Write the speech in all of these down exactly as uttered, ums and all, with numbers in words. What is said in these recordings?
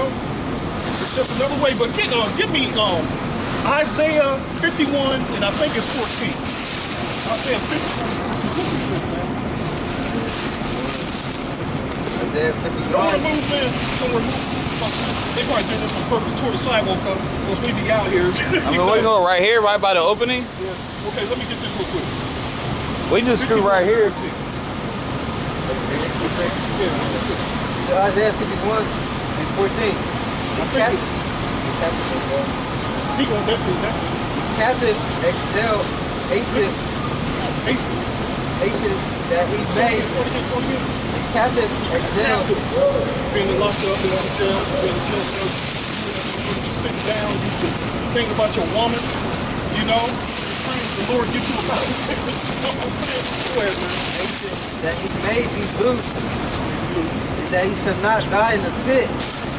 know? It's just another way. But get, uh, give me um, Isaiah fifty-one, and I think it's fourteen. Isaiah fifty-one. Isaiah fifty-one. Don't remove, man. Don't remove. They probably do this on purpose toward the sidewalk, though, because we be out here. I mean, we're going right here, right by the opening? Yeah. Okay, let me get this real quick. We just screw right here. So Isaiah fifty-one and fourteen. The captain, the captain, that's it, that's it. Captain Excel, hasten, hasten, hasten that he made. The captain Excel, being locked up in the jail, being in jail, you can sit down, you can think about your woman, you know. The Lord gets you a body. That he may be bruised, and that he shall not die in the pit,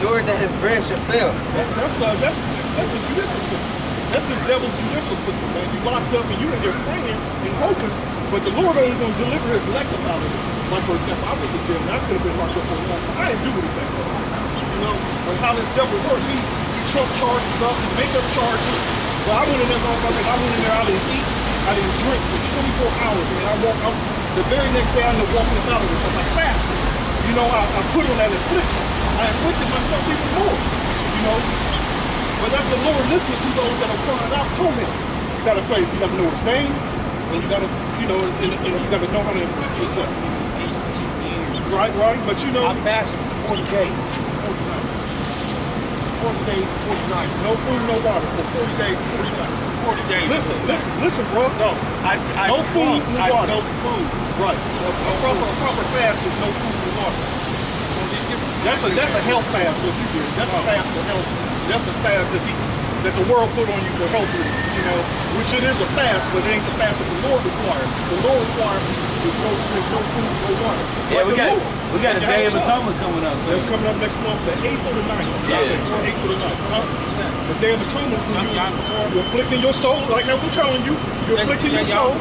nor that his bread shall fail. That's that's uh, that's, that's the judicial system. That's this devil's judicial system, man. You locked up and you in there praying and hoping, but the Lord only gonna deliver his elect out of it. Like for example, I went to jail and I could have been locked up for a long time. I didn't do anything. You know, but how this devil works, he, he trump charges up, he make up charges. Well, I went in there, motherfucker. I went in there, I didn't eat, I didn't drink for twenty-four hours, man. I walked, I'm, the very next day I ended up walking out of it because I fasted. You know, I, I put on that affliction. I afflicted myself even more, you know. But that's the Lord listening to those that are crying out to him. You gotta pray, you gotta know his name, and you gotta, you know, and, and you gotta know how to afflict yourself. Right, right, but you know. I fasted for forty days. forty days, forty nights. No food, no water for forty days, forty nights. forty days. Listen, listen, listen, bro. No, I, I no food, no water. I, no food. Right. No, no proper, food. proper fast is no food and water. That's a that's a health fast what you do. That's a fast for health. That's a fast that the, that the world put on you for health reasons, you know. Which it is a fast, but it ain't the fast that the Lord requires. The Lord requires is no, no food, no water. Yeah, like we got. Lord. We got a Day of Atonement coming up. So. That's coming up next month, the eighth or the ninth. Yeah. eighth or the ninth. Huh? The Day of Atonement is when you, you're afflicting your soul, like I was telling you. You're afflicting your soul.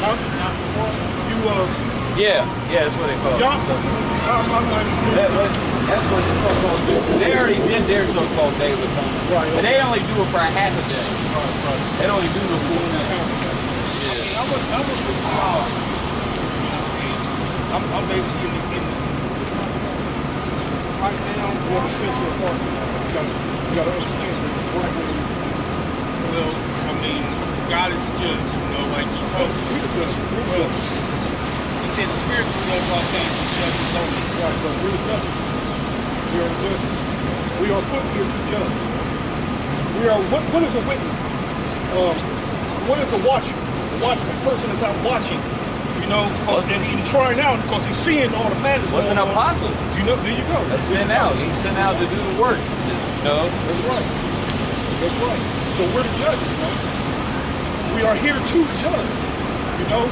Huh? You, uh... Yeah, yeah, that's what they call it. Y'all... I'm, I'm not... That, that's what the so-called do. They already did their so-called Day of Atonement. Right. But they only do it for a half a day. Right, right. They don't even do the full day. Yeah. I was... I was... Oh. I'm, I'm basically in the... Right now, we're in a sensitive part. You got to understand that the black woman. Well, I mean, God is a judge, you know, like he told us. We're the judge. We're the judge. He said the spiritual judge of all things is judge only. Right, but we're the judge. We are the judge. We are put here to judge. We are, what, what is a witness? Um, what is a watcher? A watcher, the person is out watching. You know, cause, and he's trying out because he's seeing all the patterns. What's an apostle? You know, there you go. That's sent out. He's sent out to do the work. No, that's right. That's right. So we're the judges, you know. We are here to judge. You know,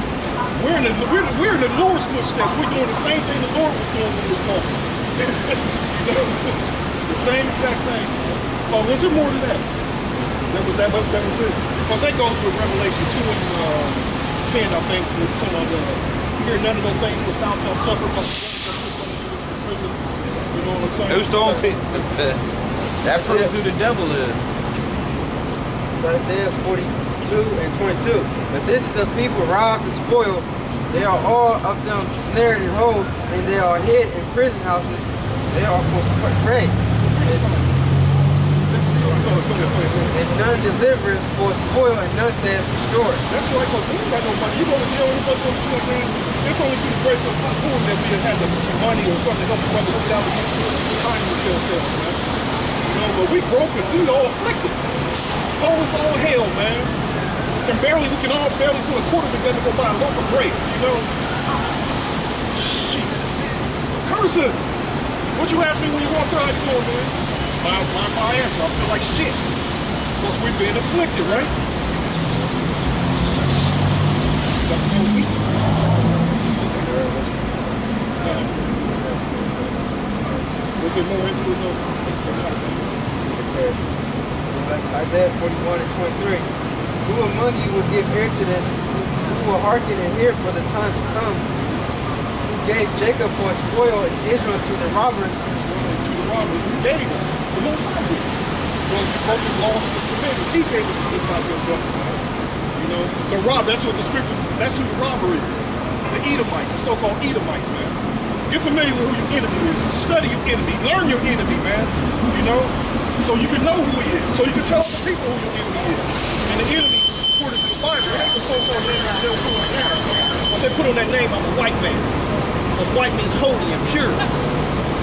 we're in the we're, we're in the Lord's footsteps. We're doing the same thing the Lord was doing when we were talking. You know, the same exact thing. Oh, was there more to that? That was that. That was it. Because that goes with Revelation two and. Uh, ten, I think, with some of the, you hear none of those things that thou shalt suffer, but the prison, you know what I'm saying? Who's throwing it? That proves who the devil is. Isaiah forty-two and twenty-two. But this is a people robbed and spoiled. They are all of them snared in holes, and they are hid in prison houses. They are for prey. And none delivered for spoil, and none said restored. That's right, because we ain't got no money. You go to jail, you go to jail, it's only through the grace of God that we had some money or something to help the brother look down the time to jail cell, man. You know, but we broken, we all afflicted. Oh, it's all hell, man. And barely, we can all barely put a quarter together to go buy a loaf of bread, you know? Shit. Curses! What you asked me when you walked out, how you doing, man? My, my, my ass, I feel like shit. Because we've been afflicted, right? That's no weak. Was it more into it though? It says, Isaiah forty-one and twenty-three. Who among you will give ear to this? Who will hearken and hear for the time to come? Who gave Jacob for a spoil and Israel to the robbers? To the robbers, who gave them? broken laws and commandments. He gave us the good copy of God. You know, the robber, that's what the scripture, that's who the robber is. The Edomites, the so-called Edomites, man. Get familiar with who your enemy is. Study your enemy. Learn your enemy, man. You know? So you can know who he is. So you can tell the people who your enemy is. And the enemy, according to the Bible, ain't the so-called enemy they'll put on that. Once they put on that name, I'm a white man. Because white means holy and pure.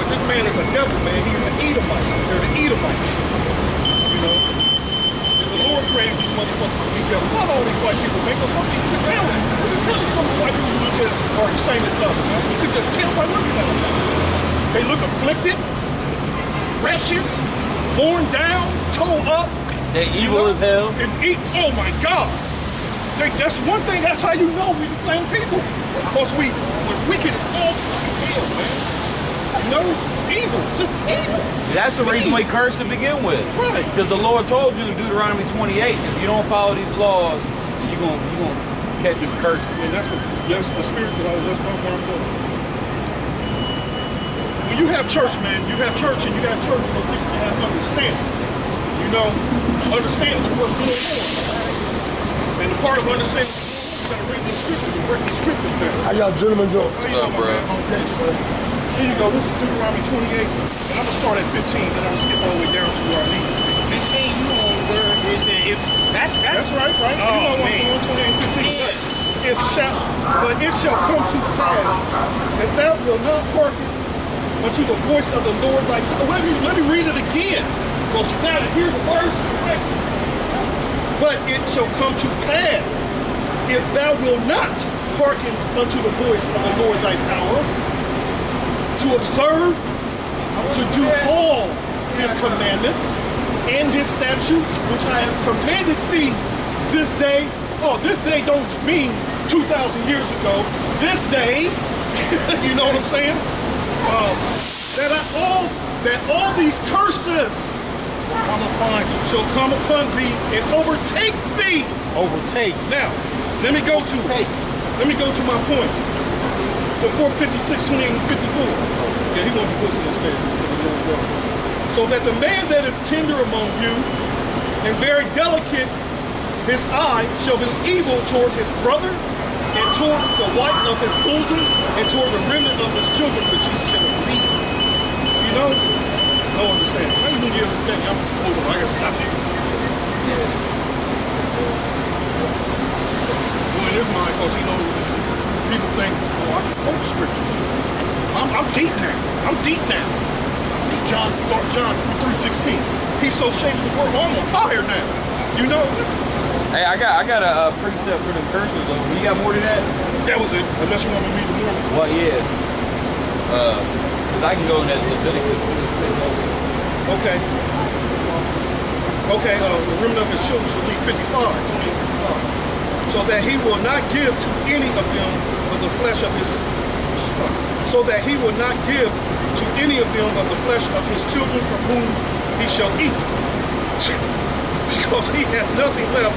But this man is a devil, man. He is an Edomite. They're the Edomites. You know? And the Lord created these motherfuckers to be devils. Not all these white people, man, because some people can tell it. You can tell some white people who look at are the same as us, man. You can just tell by looking at them, man. They look afflicted, wretched, worn down, toe up. They're evil as hell. And eat, oh my God. They, that's one thing, that's how you know we the same people. Because we, we're wicked as all fucking hell, man. You know, evil, just evil. That's the reason we cursed to begin with. Right. Because the Lord told you in Deuteronomy twenty-eight, if you don't follow these laws, you're going to, you're going to catch you cursed. And that's, a, that's the spirit that I was, that's where I'm going. When you have church, man, you have church and you have church for people that have understanding. You know, understanding what's going on. And the part of understanding is that read the scriptures and break the scriptures down. How y'all gentlemen doing? How you doing, man? Okay, so here you go. This is Deuteronomy twenty-eight. And I'm going to start at fifteen, and I'm going to skip all the way down to where I need. fifteen, you know, where it says, if that's, that's, that's right, right? Oh, you know what, twenty-eight, fifteen, it shall, but it shall come to pass that thou wilt not hearken unto the voice of the Lord thy God. Let me, let me read it again. Because you gotta hear the words correctly. But it shall come to pass if thou wilt not hearken unto the voice of the Lord thy power, to observe, to do all his commandments and his statutes which I have commanded thee this day. Oh, this day don't mean two thousand years ago. This day, you know what I'm saying? Uh, that I all that all these curses come upon you. Shall come upon thee and overtake thee. Overtake. Now, let me go to overtake. Let me go to my point. The four fifty-six, twenty-eight, and fifty-four. Yeah, he wants to put some there. So that the man that is tender among you and very delicate, his eye shall be evil toward his brother, and toward the wife of his bosom, and toward the remnant of his children, which he shall leave. You know? No understanding. How do you understand? I'm hold on, I gotta stop here. Well, in his mind, because he knows people think, oh, I can quote the scriptures. I'm, I'm deep now. I'm deep now. John, John three sixteen. He's so shady the world. I'm on fire now. You know? Hey, I got I got a uh, precept for the curses though. You got more than that? That was it. Unless you want me to read the morning. Well, yeah. Uh, cause I can go in that Leviticus twenty-six. Okay. Okay. Uh, the remnant of his children shall be fifty-five, twenty-eight, fifty-five, so that he will not give to any of them of the flesh of his. Uh, so that he will not give to any of them of the flesh of his children from whom he shall eat, because he hath nothing left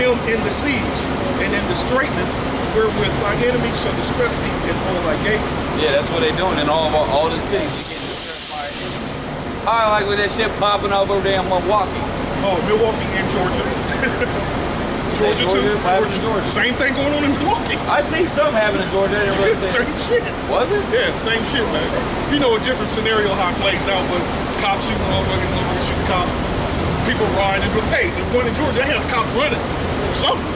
him in the siege, and in the straitness wherewith thy enemies shall distress thee in all thy gates. Yeah, that's what they're doing in all of our, all the cities. They getting distressed by our enemies. All right, like with that shit popping off over there in Milwaukee. Oh, Milwaukee and Georgia. Georgia, Georgia too. Georgia. Georgia. Same thing going on in Milwaukee. I see something happening in Georgia. I didn't really same shit. Was it? Yeah, same shit, man. You know a different scenario how it plays out, but cops shooting all fucking motherfuckers shoot the cop. People riding and go, hey, the one in Georgia, they had the cops running. Something.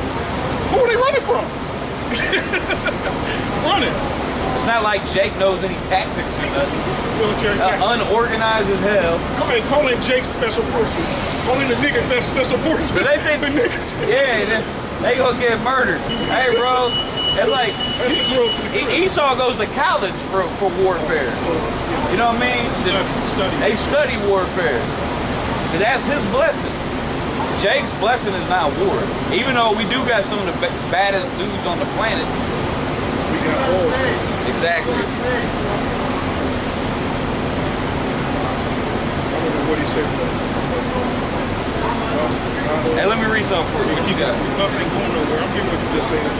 Who are they running from? Running. It's not like Jake knows any tactics or nothing. Military tactics. Uh, unorganized as hell. Come on, call in Jake's special forces. Call in the niggas that's special forces. They think the niggas. Yeah, that's, they gonna get murdered. Hey, bro. It's like e Esau goes to college for, for warfare. You know what I mean? Study, study. They study warfare. Because that's his blessing. Jake's blessing is not war. Even though we do got some of the baddest dudes on the planet. We got war. Exactly. I don't know what he said. Hey, let me read something for you. What you got? Nothing going nowhere. I'm getting what you just said.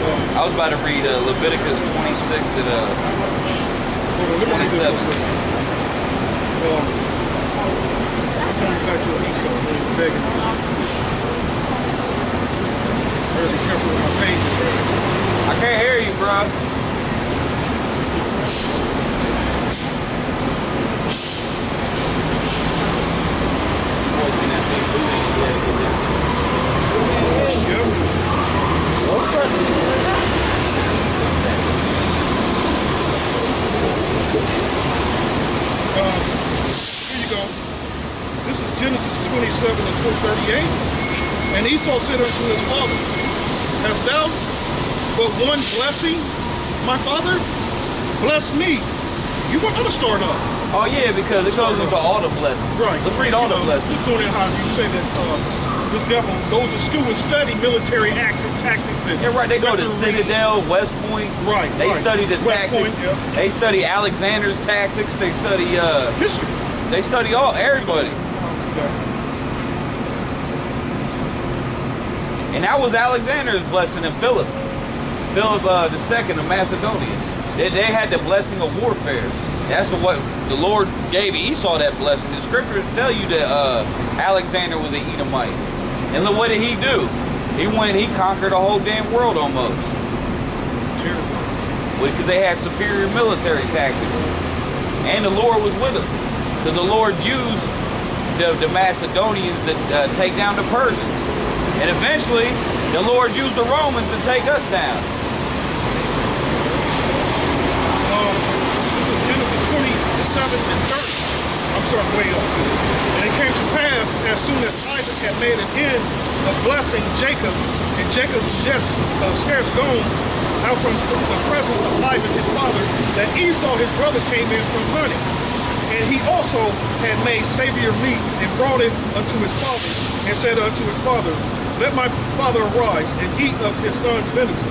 Um, I was about to read uh, Leviticus twenty-six and uh, twenty-seven. Um, Back to Esau, man. big. Really careful with my pages, right? I can't hear you, bro. Genesis twenty-seven and thirty-eight, and Esau said unto his father, hast thou but one blessing, my father? Bless me. You want me to start up? Oh yeah, because it goes into all the blessings. Right. Let's read all you the know, blessings. Let's go in how you say that uh, this devil goes to school and study military active tactics. And yeah, right. They go to Citadel, West Point. Right. They right. study the West tactics. Point, yeah. They study Alexander's tactics. They study uh, history. They study all everybody. And that was Alexander's blessing and Philip. Philip uh, the second of Macedonia. They, they had the blessing of warfare. That's the, what the Lord gave Esau that blessing. The scriptures tell you that uh, Alexander was an Edomite. And look, what did he do? He went, he conquered the whole damn world almost. Terrible. Well, because they had superior military tactics. And the Lord was with them. Because the Lord used the, the Macedonians to uh, take down the Persians. And eventually, the Lord used the Romans to take us down. Um, this is Genesis twenty-seven and thirty. I'm sorry, way up. And it came to pass, as soon as Isaac had made an end of blessing Jacob, and Jacob was just uh, scarce gone out from, from the presence of Isaac his father, that Esau his brother came in from hunting. And he also had made saviour meat and brought it unto his father, and said unto his father, let my father arise and eat of his son's venison,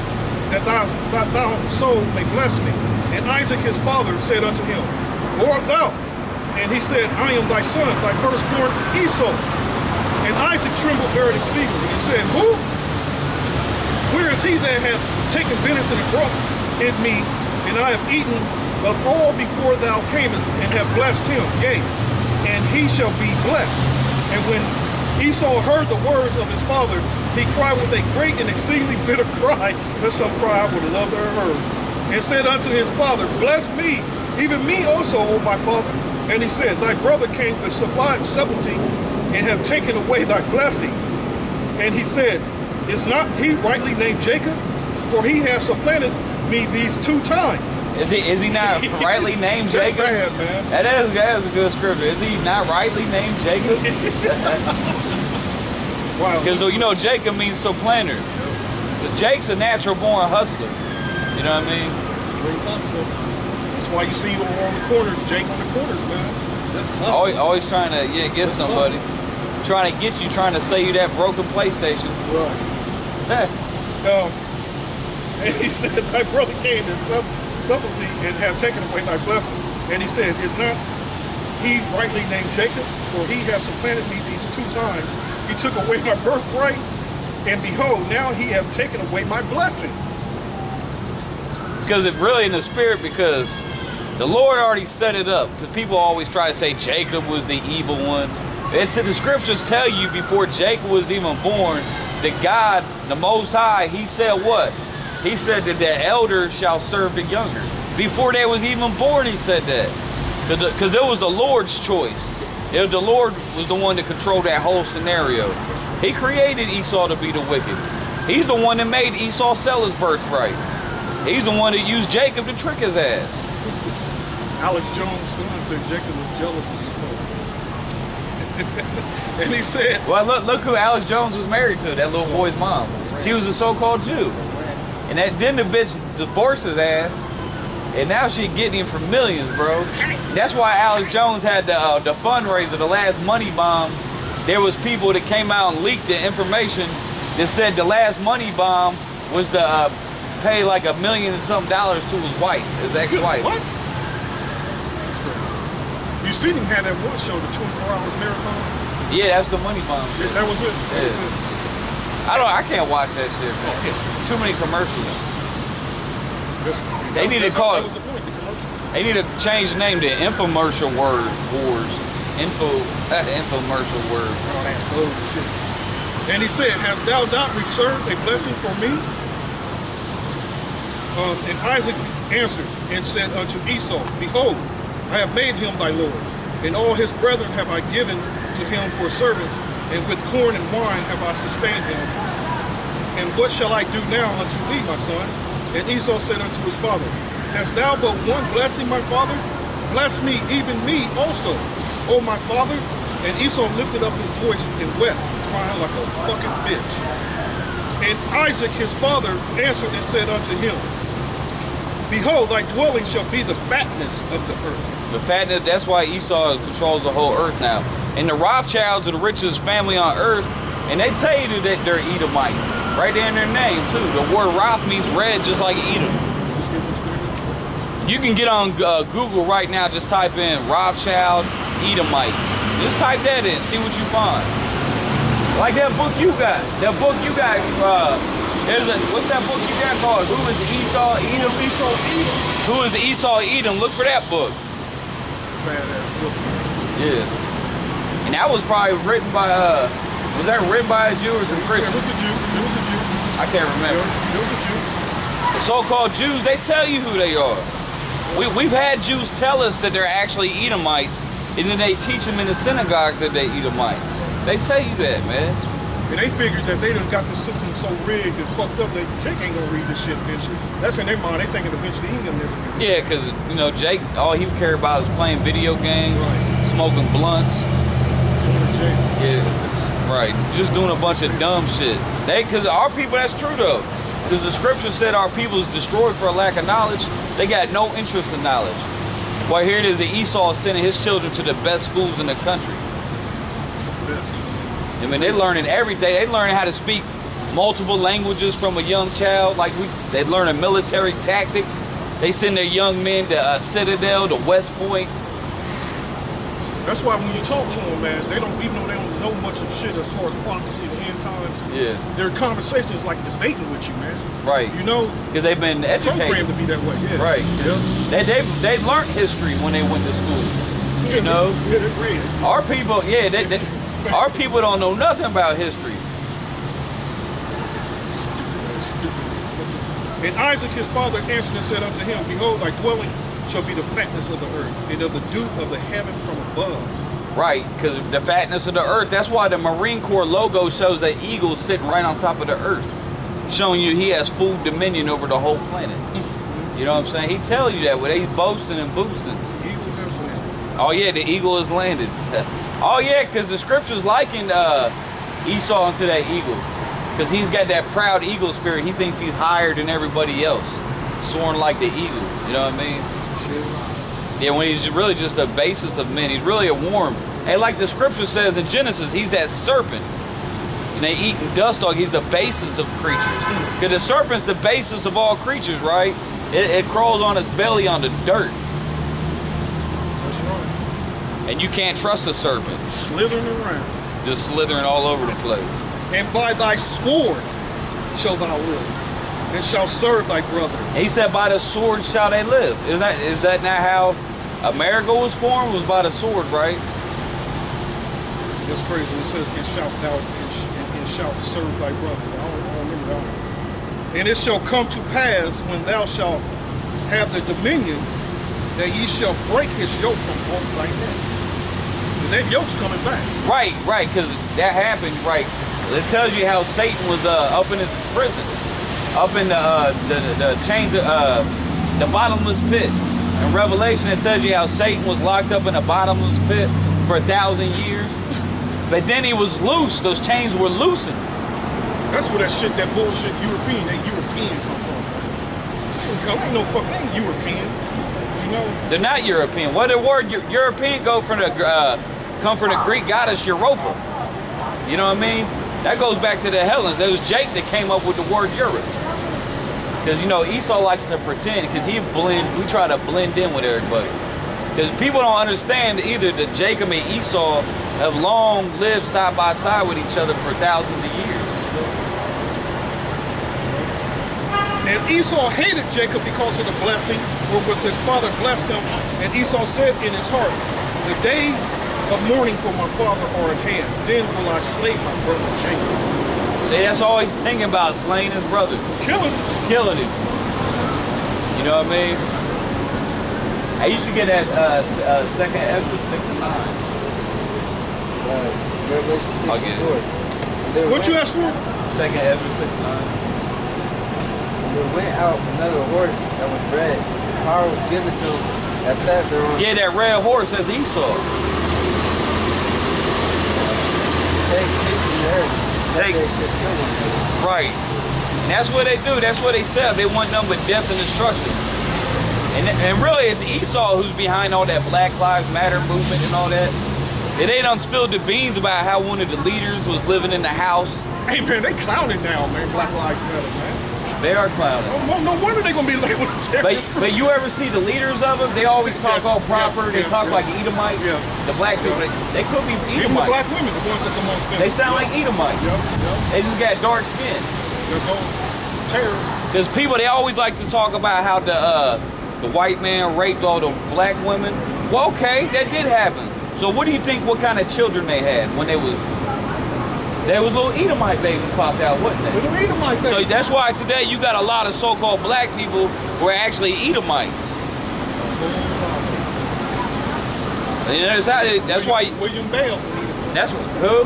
that thou, that thou soul may bless me. And Isaac his father said unto him, who art thou? And he said, I am thy son, thy firstborn Esau. And Isaac trembled very exceedingly, and said, who? Where is he that hath taken venison and brought it me, and I have eaten of all before thou camest, and have blessed him? Yea, and he shall be blessed. And when Esau heard the words of his father, he cried with a great and exceedingly bitter cry, but some cry I would have loved to have heard, and said unto his father, bless me, even me also, O my father. And he said, thy brother came with sublime subtlety, and have taken away thy blessing. And he said, is not he rightly named Jacob? For he has supplanted me these two times. Is he is he not rightly named Jacob? Bad, man. That is that is a good scripture. Is he not rightly named Jacob? Wow. Because you know Jacob means supplanter. Because Jake's a natural born hustler. You know what I mean? Straight hustler. That's why you see him over on the corners, Jake on the corners, man. That's hustling. Always, always trying to yeah get That's somebody, hustling. Trying to get you, trying to sell you that broken PlayStation. Right. Yeah. Um, And he said, thy brother came in subtlety and have taken away thy blessing. And he said, is not he rightly named Jacob? For he has supplanted me these two times. He took away my birthright, and behold, now he have taken away my blessing. Because it's really in the spirit, because the Lord already set it up. Because people always try to say Jacob was the evil one. And to the scriptures tell you before Jacob was even born, that God, the Most High, he said what? He said that the elder shall serve the younger. Before they was even born, he said that. Because it was the Lord's choice. It was the Lord was the one to control that whole scenario. He created Esau to be the wicked. He's the one that made Esau sell his birthright. He's the one that used Jacob to trick his ass. Alex Jones' son said Jacob was jealous of Esau. And he said... Well, look, look who Alex Jones was married to, that little boy's mom. She was a so-called Jew. And that, then the bitch divorced his ass, and now she getting him for millions, bro. That's why Alex Jones had the, uh, the fundraiser, the last money bomb. There was people that came out and leaked the information that said the last money bomb was to uh, pay like a million and some dollars to his wife, his ex-wife. What? You seen him had that one show, the twenty-four hours marathon? Yeah, that's the money bomb. Yeah, that was it. That yeah. was it. I don't. I can't watch that shit, man. Okay. Too many commercials. They need to call it. They need to change the name to infomercial word wars. Info That infomercial word. Oh, that old shit. And he said, hast thou not reserved a blessing for me? Um, and Isaac answered and said unto Esau, behold, I have made him thy lord, and all his brethren have I given to him for servants, and with corn and wine have I sustained him. And what shall I do now unto thee, my son? And Esau said unto his father, hast thou but one blessing, my father? Bless me, even me also, O my father. And Esau lifted up his voice and wept, crying like a fucking bitch. And Isaac his father answered and said unto him, behold, thy dwelling shall be the fatness of the earth. The fatness, that's why Esau controls the whole earth now. And the Rothschilds are the richest family on earth, and they tell you that they're Edomites. Right there in their name, too. The word Roth means red, just like Edom. You can get on uh, Google right now, just type in Rothschild Edomites. Just type that in, see what you find. Like that book you got. That book you got, uh, There's a, what's that book you got called? Who is Esau Edom? Esau Edom. Who is Esau Edom? Look for that book. Yeah. And that was probably written by, uh, was that written by a Jew or some Christian? It was a Jew. It was a Jew. I can't remember. It was a Jew. The so-called Jews, they tell you who they are. We, we've had Jews tell us that they're actually Edomites, and then they teach them in the synagogues that they're Edomites. They tell you that, man. And they figured that they done got the system so rigged and fucked up that Jake ain't gonna read this shit eventually. That's in their mind. They thinking eventually he ain't gonna never read it. Yeah, because, you know, Jake, all he would care about is playing video games, right. Smoking blunts. Yeah, right. Just doing a bunch of dumb shit. They, because our people, that's true though. Because the scripture said our people is destroyed for a lack of knowledge. They got no interest in knowledge. Well, here it is that Esau is sending his children to the best schools in the country. Yes. I mean, they're learning every day. They learn how to speak multiple languages from a young child. Like, we, they're learning military tactics. They send their young men to uh, Citadel, to West Point. That's why when you talk to them, man, they don't, even though they don't know much of shit as far as prophecy and end times, yeah, their conversation is like debating with you, man. Right. You know? Because they've been educated. Programmed to be that way, yeah. Right. Yeah. They, they've, they've learned history when they went to school, you yeah, know? Yeah, they read. Our people, yeah, they... they our people don't know nothing about history. Stupid, stupid. And Isaac his father answered and said unto him, behold, thy dwelling shall be the fatness of the earth, and of the dew of the heaven from above. Right, because the fatness of the earth, that's why the Marine Corps logo shows that eagle sitting right on top of the earth, showing you he has full dominion over the whole planet. You know what I'm saying? He tells you that, where they boasting and boosting. The eagle has landed. Oh yeah, the eagle has landed. Oh yeah, because the scriptures likened uh, Esau unto that eagle, because he's got that proud eagle spirit. He thinks he's higher than everybody else, soaring like the eagle. You know what I mean? Sure. Yeah, when he's really just a basis of men, he's really a worm. And like the scripture says in Genesis, he's that serpent, and they eating dust dog. He's the basis of creatures, because the serpent's the basis of all creatures, right? It, it crawls on its belly on the dirt. That's right. And you can't trust a serpent. Slithering around. Just slithering all over the place. And by thy sword shall thou live, and shall serve thy brother. And he said, by the sword shall they live. Is that, is that not how America was formed? Was by the sword, right? That's crazy. It says, and shalt thou, and, and shalt serve thy brother. I don't, I don't remember that one. And it shall come to pass, when thou shalt have the dominion, that ye shall break his yoke from off thy neck. That yoke's coming back. Right, right, because that happened, right. It tells you how Satan was uh, up in his prison, up in the uh, the, the, the chains, of, uh, the bottomless pit. In Revelation, it tells you how Satan was locked up in a bottomless pit for a thousand years. But then he was loose. Those chains were loosened. That's where that shit, that bullshit European, that European come from. I ain't no fucking European, you know? They're not European. What well, the word European go from the... Uh, come from the Greek goddess Europa. You know what I mean? That goes back to the Hellenes. It was Jake that came up with the word Europe. Because, you know, Esau likes to pretend, because he blend, we try to blend in with everybody. Because people don't understand either that Jacob and Esau have long lived side by side with each other for thousands of years. And Esau hated Jacob because of the blessing wherewith his father blessed him. And Esau said in his heart, the days of mourning for my father are at hand. Then will I slay my brother Jacob. See, that's all he's thinking about, slaying his brother. Killing him. Killing him. You know what I mean? I used to get that uh, uh, second Ezra six and nine. Uh, Revelation six I'll get and it. What you asked for? second Ezra six and nine. There went out another horse that was red. The power was given to him that sat there on. Yeah, that red horse, that's Esau. Take take, take right. And that's what they do. That's what they sell. They want nothing but death and destruction. And, and really, it's Esau who's behind all that Black Lives Matter movement and all that. And they done spilled the beans about how one of the leaders was living in the house. Hey, man, they clowning now, man. Black Lives Matter, man. They are clowning. Oh, no wonder they're going to be labeled terrorists. But, but you ever see the leaders of them? They always talk yeah, all proper. Yeah, they yeah, talk yeah. like Edomites. Yeah. The black people, yeah. they, they could be Edomites. Even the black women, the ones that's amongst them. They sound yeah. like Edomites. Yeah. Yeah. They just got dark skin. That's all terror. There's people, they always like to talk about how the, uh, the white man raped all the black women. Well, okay, that did happen. So what do you think, what kind of children they had when they was... There was little Edomite babies popped out, wasn't there? Little Edomite babies. So that's why today you got a lot of so-called black people who are actually Edomites. And that's how. They, that's William, why. William Bale's an Edomite. That's what. Who?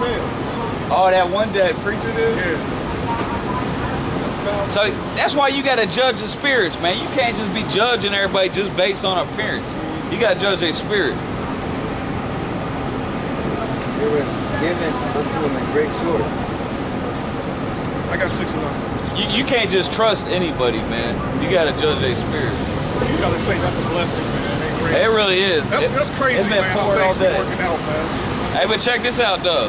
William Bale. Oh, that one that preacher dude. Yeah. So that's why you got to judge the spirits, man. You can't just be judging everybody just based on appearance. You got to judge their spirit. It was given unto him a great sword. I got six of them. You, you can't just trust anybody, man. You gotta judge their spirit. You gotta say that's a blessing, man. It really is. That's, it, that's crazy, it's been man. Poured all day. Working out, man. Hey, but check this out, though.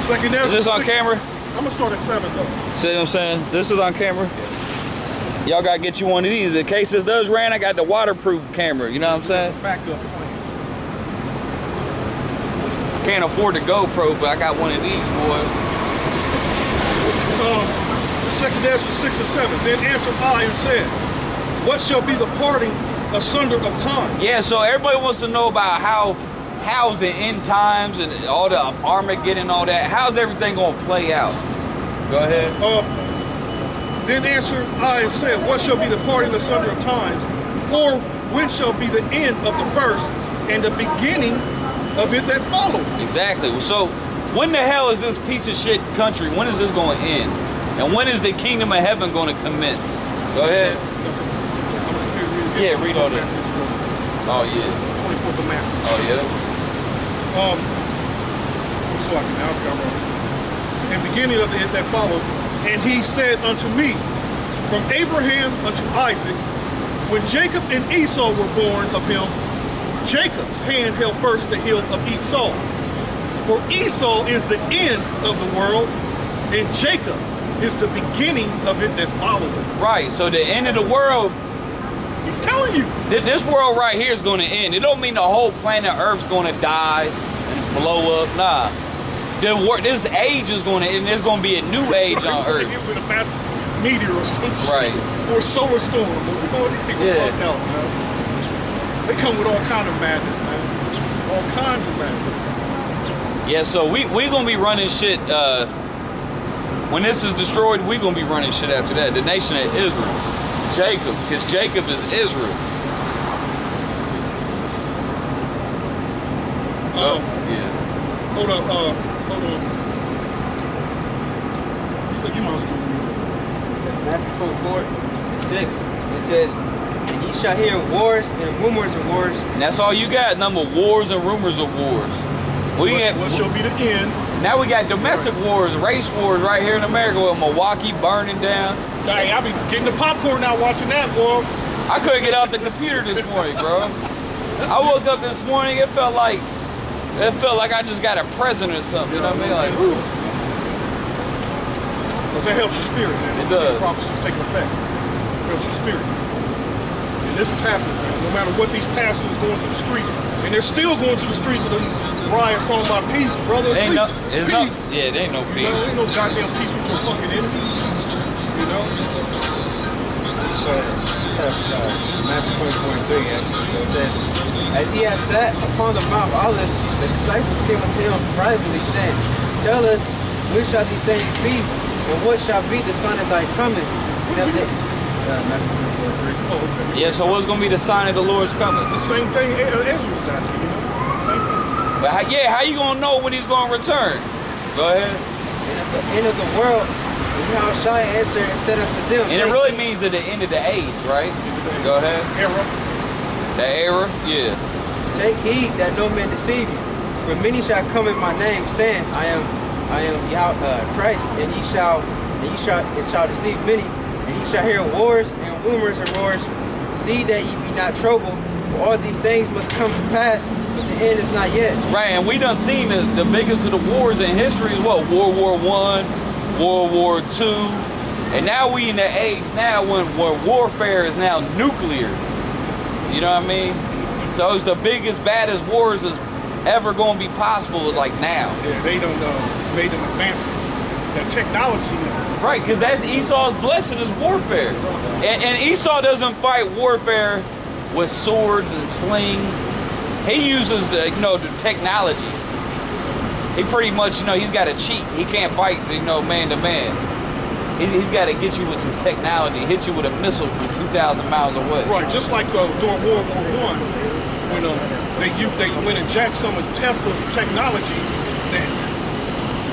Second is this on camera? I'm gonna start at seven, though. See what I'm saying? This is on camera. Y'all gotta get you one of these. In case this does rain, I got the waterproof camera. You know what I'm saying? Back up. Can't afford the GoPro, but I got one of these, boy. second Ezra six and seven. Then answered I and said, what shall be the parting asunder of time? Yeah, so everybody wants to know about how how the end times and all the Armageddon and all that. How's everything going to play out? Go ahead. Uh, then answered I and said, what shall be the parting asunder of times? Or when shall be the end of the first and the beginning of it that follow? Exactly. So when the hell is this piece of shit country, when is this going to end? And when is the kingdom of heaven going to commence? Go ahead. Yeah, read all that. Oh, yeah. twenty-fourth of Matthew. Oh, yeah. Um, so I can now if y'all remember. And beginning of the it that followed, and he said unto me, from Abraham unto Isaac, when Jacob and Esau were born of him, Jacob's hand held first the heel of Esau. For Esau is the end of the world, and Jacob is the beginning of it that followed. Right, so the end of the world... He's telling you. Th this world right here is going to end. It don't mean the whole planet Earth's going to die and blow up. Nah. The wor this age is going to end. There's going to be a new age on Earth. With a massive meteor or something. Right. Or solar storm. We're going to get yeah. fucked out, man. They come with all kinds of madness, man. All kinds of madness. Yeah, so we we gonna be running shit. Uh, when this is destroyed, we gonna be running shit after that. The nation of Israel, Jacob, because Jacob is Israel. Uh, oh, yeah. Hold up, uh, hold on. You must read Matthew twenty-four and six. It says, and ye shall hear wars and rumors of wars. And that's all you got, number wars and rumors of wars. We what, got, what shall be the end? Now we got domestic wars, race wars right here in America with Milwaukee burning down. Hey, I be getting the popcorn now watching that, boy. I couldn't get off the computer this morning, bro. I woke up this morning, it felt like it felt like I just got a present or something, you know what I mean? Like, whew. Because that helps your spirit, man. It does. Prophecies take effect. It helps your spirit. This is happening, man. No matter what, these pastors going to the streets, and they're still going to the streets of these riots talking about peace, brother. There ain't peace. No, there's peace. No, yeah, there ain't no peace. You know, there ain't no goddamn peace with your fucking enemies. You know? So. Matthew twenty-four and three, actually, it says, as he had sat upon the Mount of Olives, the disciples came unto him privately, saying, tell us, when shall these things be, and what shall be the sign of thy coming? And they, uh, Matthew twenty-four and three. Yeah, so what's going to be the sign of the Lord's coming? The same thing Ezra's asking, you know? Same thing. But how, yeah, how you going to know when he's going to return? Go ahead. And at the end of the world, Yahushua answered and said unto them. And it really means at the end of the age, right? Go ahead. Era. The era? Yeah. Take heed that no man deceive you. For many shall come in my name, saying, I am I am Yah uh, Christ, and ye shall and ye shall and shall deceive many, and ye shall hear wars and rumors and roars. See that ye be not troubled, for all these things must come to pass, but the end is not yet. Right, and we done seen the, the biggest of the wars in history is what? World War One. World War Two, and now we in the age now when, when warfare is now nuclear. You know what I mean? So it's the biggest, baddest wars is ever going to be possible is like now. Yeah, they don't uh, made them advance their technologies. Right, because that's Esau's blessing is warfare, and, and Esau doesn't fight warfare with swords and slings. He uses the you know the technology. He pretty much, you know, he's got to cheat. He can't fight, you know, man to man. He, he's got to get you with some technology, hit you with a missile from two thousand miles away. Right, just like uh, during World War One, when uh, they, you, they went and jacked some of Tesla's technology that,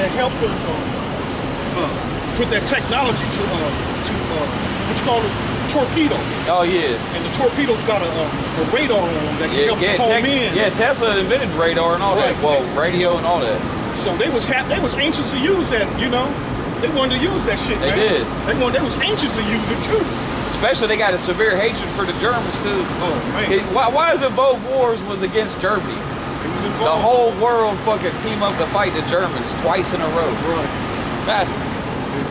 that helped them uh, uh, put that technology to, uh, to uh, what you call it, torpedoes. Oh, yeah. And the torpedoes got a, a, a radar on them that yeah, can help yeah, home in. Yeah, Tesla invented radar and all right. that. Well, radio and all that. So they was ha they was anxious to use that, you know. They wanted to use that shit. They man. did. They wanted. They was anxious to use it too. Especially they got a severe hatred for the Germans too. Oh man. It, why, why is it both wars was against Germany? It was involved. The whole world fucking team up to fight the Germans twice in a row. Right. That.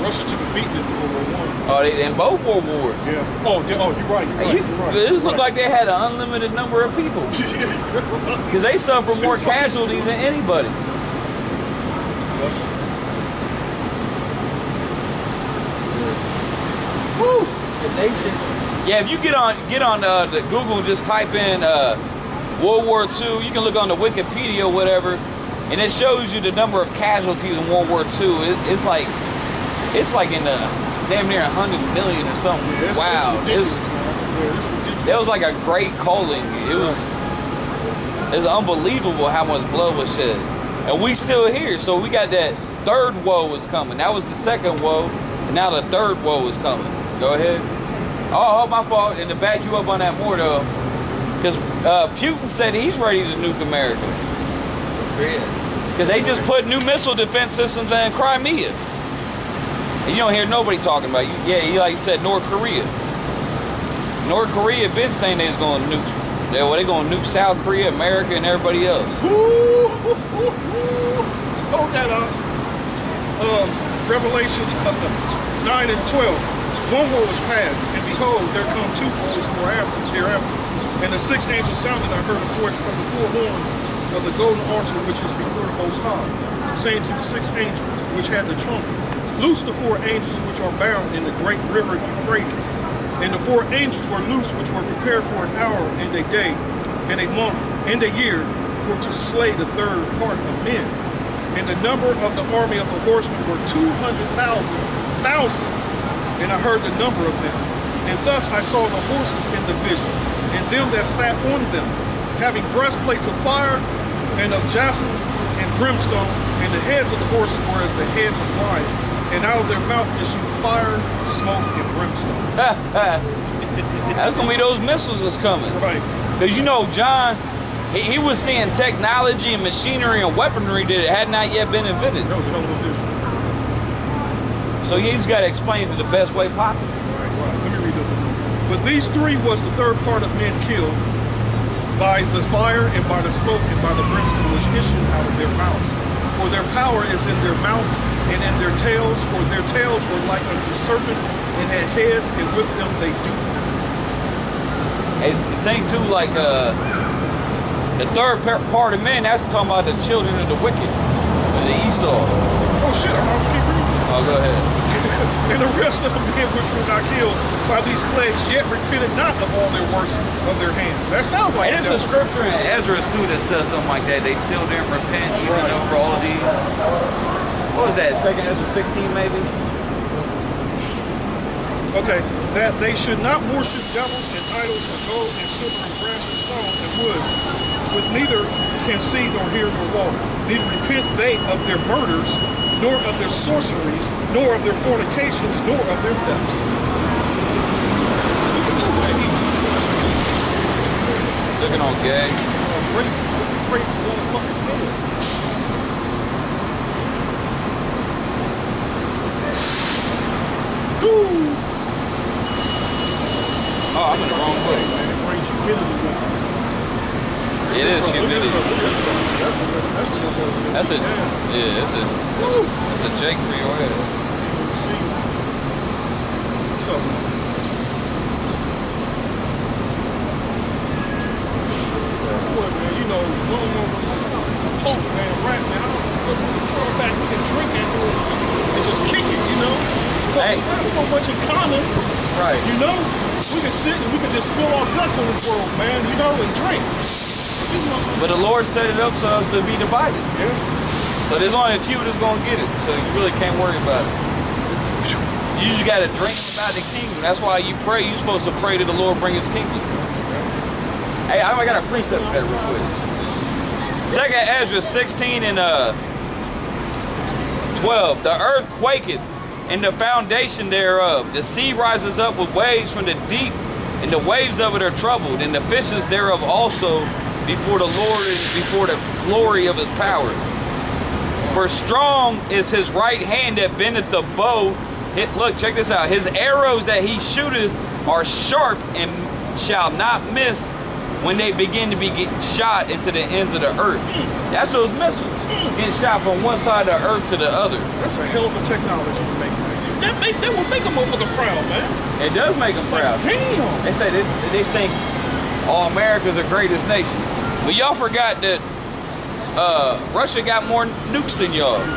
Russia took a beating in World War One. Oh, they in both world wars. Yeah. Oh, they, oh, you're right. You're right, you're right this looked right. like they had an unlimited number of people. Because they suffer Still more casualties than anybody. Woo. Yeah, if you get on get on uh, the Google, just type in uh, World War Two. You can look on the Wikipedia or whatever, and it shows you the number of casualties in World War Two. It, it's like it's like in the damn near one hundred million or something. Yeah, it's, wow, it's ridiculous. It's, it was like a great calling. It was it's unbelievable how much blood was shed. And we still here, so we got that third woe is coming. That was the second woe, and now the third woe is coming. Go ahead. Oh, my fault, and to back you up on that more though, because uh, Putin said he's ready to nuke America. Because they just put new missile defense systems in Crimea. And you don't hear nobody talking about it. Yeah, he like said North Korea. North Korea been saying they was going to nuke. They, well, they going to nuke South Korea, America, and everybody else. Hold that up. Uh, Revelation nine and twelve. One woe is past, and behold, there come two woes thereafter. And the sixth angel sounded, I heard a voice from the four horns of the golden altar which is before the Most High, saying to the sixth angel which had the trumpet, loose the four angels which are bound in the great river Euphrates. And the four angels were loose, which were prepared for an hour, and a day, and a month, and a year, for to slay the third part of men. And the number of the army of the horsemen were two hundred thousand, thousand. And I heard the number of them. And thus I saw the horses in the vision, and them that sat on them, having breastplates of fire, and of jacinth, and brimstone, and the heads of the horses were as the heads of lions. And out of their mouth issued fire, smoke, and brimstone. That's gonna be those missiles that's coming. Right. Because you know, John, he, he was seeing technology and machinery and weaponry that had not yet been invented. That was a hell of a vision. So he's got to explain it the best way possible. Right, right. Let me read it. But these three was the third part of men killed by the fire and by the smoke and by the brimstone which issued out of their mouths. For their power is in their mouth and in their tails, for their tails were like unto serpents and had heads, and with them they do. And the thing too, like uh, the third part of men, that's talking about the children of the wicked, of the Esau. Oh shit, I'm gonna keep reading. Oh, go ahead. men, and the rest of the men which were not killed by these plagues, yet repented not of all their works of their hands. That sounds like and it's a scripture in Ezra too that says something like that. They still didn't repent even right. over all of these. What was that? Second Ezra sixteen maybe. Okay, that they should not worship devils and idols of gold and silver and brass and stone and wood, which neither can see nor hear nor walk. Neither repent they of their murders, nor of their sorceries, nor of their fornications, nor of their deaths. Looking on gay. Oh, I'm in the wrong place, man. It is humidity. That's a, yeah, that's a, that's a Jake for your head. Boy, man, you know, going over this pump, man, right now, throw it back, we can drink it and just kick it, you know? Hey. There's so much in common, right? You know, we can sit and we can just spill our guts on this world, man, you know, and drink. But the Lord set it up so us to be divided. Yeah. So there's only a few that's going to get it. So you really can't worry about it. You just got to dream about the kingdom. That's why you pray. You're supposed to pray to the Lord bring his kingdom. Hey, I got a precept for that real quick. Second Ezra sixteen and twelve. The earth quaketh and the foundation thereof. The sea rises up with waves from the deep, and the waves of it are troubled, and the fishes thereof also before the Lord and before the glory of his power. For strong is his right hand that bendeth the bow. It, look, check this out. His arrows that he shooteth are sharp and shall not miss when they begin to be getting shot into the ends of the earth. That's those missiles getting shot from one side of the earth to the other. That's a hell of a technology to make. That, make, that will make them motherfucker proud, man. It does make them proud. Damn. They say they, they think all America's the greatest nation. But y'all forgot that uh, Russia got more nukes than y'all. Right,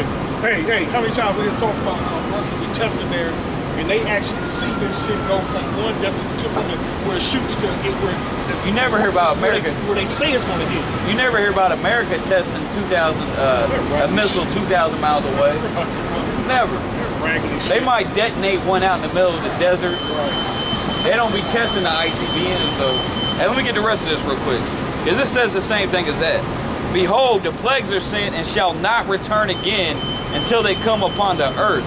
right. Hey, hey, how many times we didn't talk about how Russia be testing theirs, and they actually see this shit go from one decimal to from the, where it shoots to where it's... You never hear about America... Where they, where they say it's going to hit. You never hear about America testing two thousand, uh, right. a missile two thousand miles away. Right. Never. They shit. might detonate one out in the middle of the desert. Right. They don't be testing the I C B Ms though. Hey, let me get the rest of this real quick. Because this says the same thing as that. Behold, the plagues are sent and shall not return again until they come upon the earth.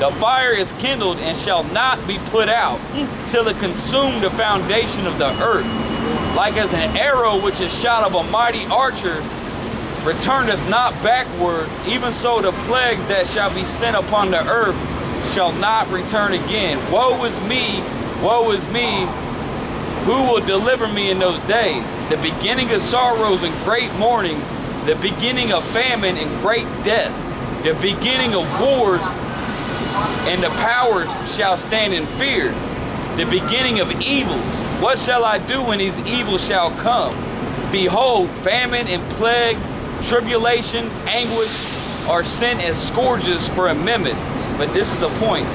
The fire is kindled and shall not be put out till it consume the foundation of the earth. Like as an arrow which is shot of a mighty archer, returneth not backward, even so the plagues that shall be sent upon the earth shall not return again. Woe is me, woe is me, who will deliver me in those days? The beginning of sorrows and great mournings, the beginning of famine and great death, the beginning of wars, and the powers shall stand in fear, the beginning of evils. What shall I do when these evils shall come? Behold, famine and plague, tribulation, anguish are sent as scourges for a mimic. But this is the point.